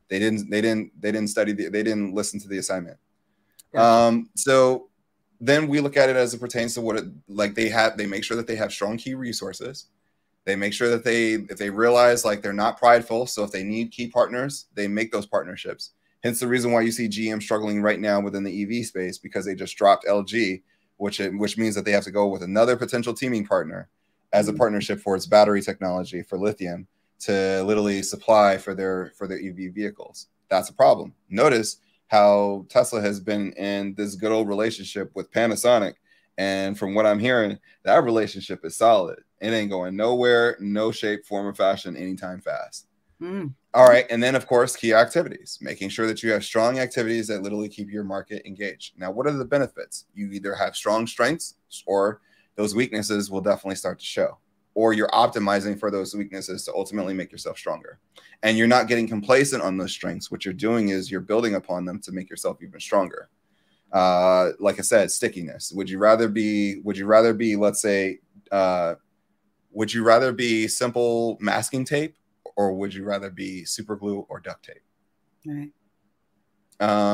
They didn't, they didn't, they didn't study the, they didn't listen to the assignment. Yeah. Um, so then we look at it as it pertains to what it, like they have, they make sure that they have strong key resources. They make sure that they, if they realize like they're not prideful. So if they need key partners, they make those partnerships. Hence the reason why you see G M struggling right now within the E V space, because they just dropped L G, which, it, which means that they have to go with another potential teaming partner as a partnership for its battery technology for lithium to literally supply for their, for their E V vehicles. That's a problem. Notice how Tesla has been in this good old relationship with Panasonic. And from what I'm hearing, that relationship is solid. It ain't going nowhere, no shape, form, or fashion anytime fast. Mm. All right. And then, of course, key activities, making sure that you have strong activities that literally keep your market engaged. Now, what are the benefits? You either have strong strengths or those weaknesses will definitely start to show, or you're optimizing for those weaknesses to ultimately make yourself stronger. And you're not getting complacent on those strengths. What you're doing is you're building upon them to make yourself even stronger. Uh, like I said, stickiness. Would you rather be, would you rather be, let's say, uh, would you rather be simple masking tape? Or would you rather be super glue or duct tape? All right.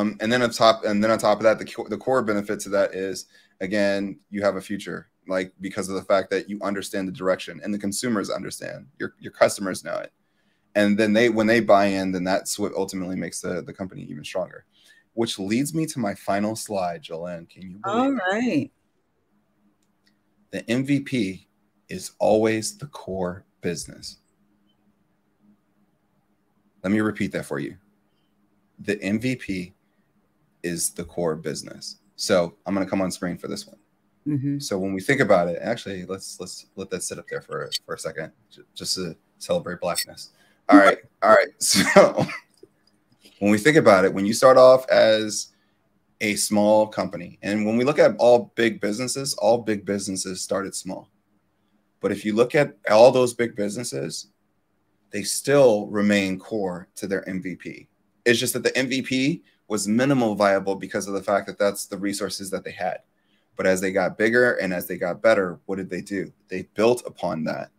Um, and then on top, and then on top of that, the the core benefit to that is, again, you have a future, like because of the fact that you understand the direction and the consumers understand, your your customers know it, and then they when they buy in, then that's what ultimately makes the the company even stronger. Which leads me to my final slide, Jolyn. Can you believe All right. That? The M V P is always the core business. Let me repeat that for you. The M V P is the core business. So I'm going to come on screen for this one. Mm-hmm. So when we think about it, actually, let's let's let that sit up there for, for a second, just to celebrate blackness. All right. All right. So when we think about it, when you start off as a small company, and when we look at all big businesses, all big businesses started small. But if you look at all those big businesses, they still remain core to their M V P. It's just that the M V P was minimal viable because of the fact that that's the resources that they had. But as they got bigger and as they got better, what did they do? They built upon that.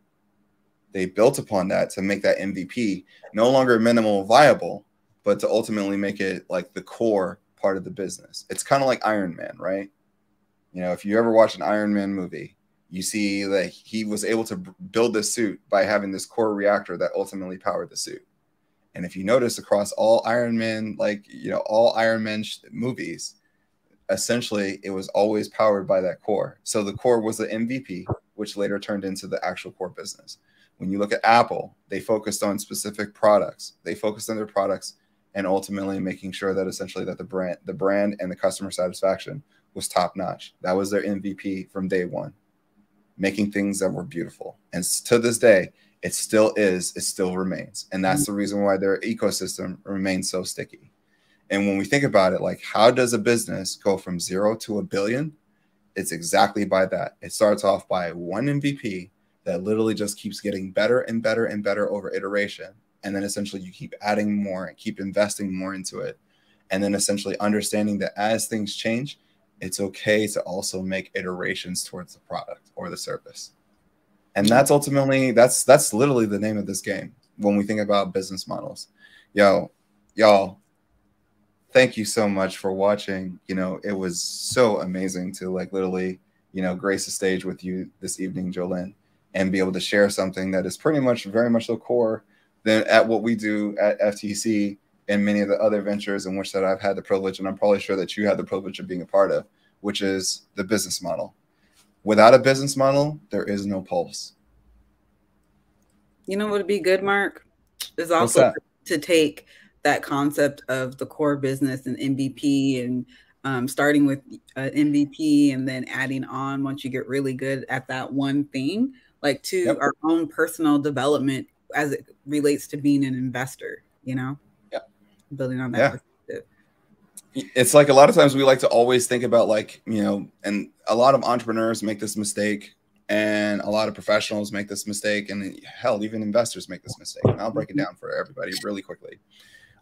They built upon that to make that M V P no longer minimal viable, but to ultimately make it like the core part of the business. It's kind of like Iron Man, right? You know, if you ever watch an Iron Man movie, you see that he was able to build this suit by having this core reactor that ultimately powered the suit. And if you notice across all Iron Man, like, you know, all Iron Man movies, essentially it was always powered by that core. So the core was the M V P, which later turned into the actual core business. When you look at Apple, they focused on specific products. They focused on their products and ultimately making sure that essentially that the brand, the brand and the customer satisfaction was top notch. That was their M V P from day one. Making things that were beautiful. And to this day, it still is, it still remains. And that's the reason why their ecosystem remains so sticky. And when we think about it, like how does a business go from zero to a billion? It's exactly by that. It starts off by one M V P that literally just keeps getting better and better and better over iteration. And then essentially you keep adding more and keep investing more into it. And then essentially understanding that as things change, it's okay to also make iterations towards the product or the service. And that's ultimately, that's that's literally the name of this game when we think about business models. Yo, y'all, thank you so much for watching. You know, it was so amazing to like literally, you know, grace the stage with you this evening, Jolyn, and be able to share something that is pretty much very much the core than at what we do at F T C. And many of the other ventures in which that I've had the privilege, and I'm probably sure that you had the privilege of being a part of, which is the business model. Without a business model, there is no pulse. You know what would be good, Mark? Is also to take that concept of the core business and M V P, and um, starting with uh, M V P and then adding on once you get really good at that one thing, like to yep. our own personal development as it relates to being an investor, you know, yep. building on that yeah. perspective. It's like a lot of times we like to always think about like, you know, and a lot of entrepreneurs make this mistake. And a lot of professionals make this mistake, and hell, even investors make this mistake. And I'll break it down for everybody really quickly.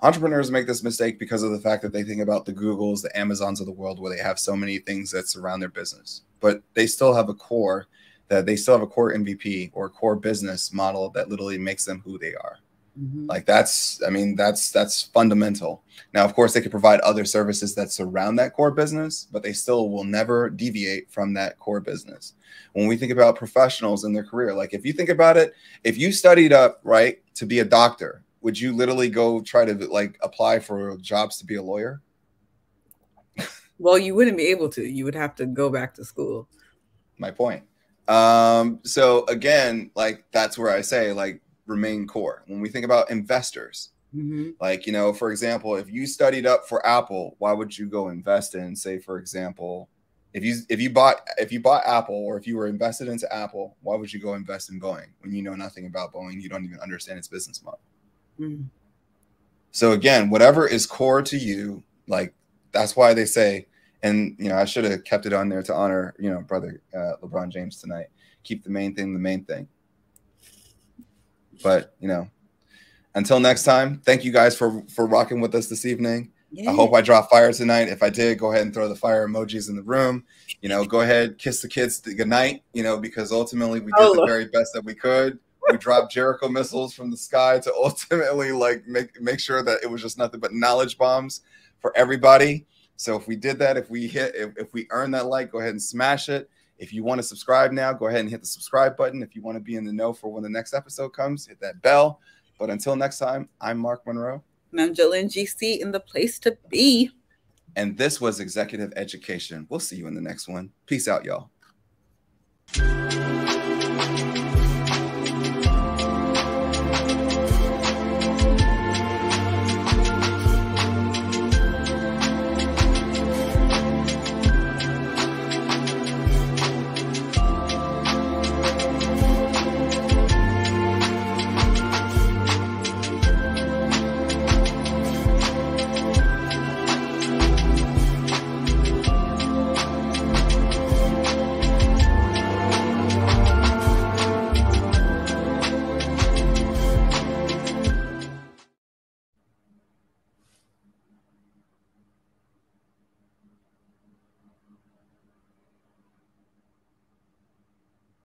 Entrepreneurs make this mistake because of the fact that they think about the Googles, the Amazons of the world, where they have so many things that surround their business, but they still have a core that they still have a core M V P or core business model that literally makes them who they are. Mm-hmm. Like that's, I mean, that's, that's fundamental. Now, of course, they could provide other services that surround that core business, but they still will never deviate from that core business. When we think about professionals in their career, like if you think about it, if you studied up, right, to be a doctor, would you literally go try to like apply for jobs to be a lawyer? Well, you wouldn't be able to, you would have to go back to school. My point. Um, so again, like, that's where I say like, remain core. When we think about investors, mm-hmm. like, you know, for example, if you studied up for Apple, why would you go invest in, say, for example, if you if you bought if you bought Apple, or if you were invested into Apple, why would you go invest in Boeing when you know nothing about Boeing? You don't even understand its business model. Mm-hmm. So again, whatever is core to you, like that's why they say, and you know, I should have kept it on there to honor, you know, brother uh, LeBron James tonight. Keep the main thing the main thing. But, you know, until next time, thank you guys for, for rocking with us this evening. Yeah. I hope I dropped fire tonight. If I did, go ahead and throw the fire emojis in the room. You know, go ahead, kiss the kids good night, you know, because ultimately we did oh, the very best that we could. We dropped Jericho missiles from the sky to ultimately, like, make, make sure that it was just nothing but knowledge bombs for everybody. So if we did that, if we hit, if, if we earn that like, go ahead and smash it. If you want to subscribe now, go ahead and hit the subscribe button. If you want to be in the know for when the next episode comes, hit that bell. But until next time, I'm Mark Monroe. And I'm Jolyn G C, in the place to be. And this was Executive Education. We'll see you in the next one. Peace out, y'all.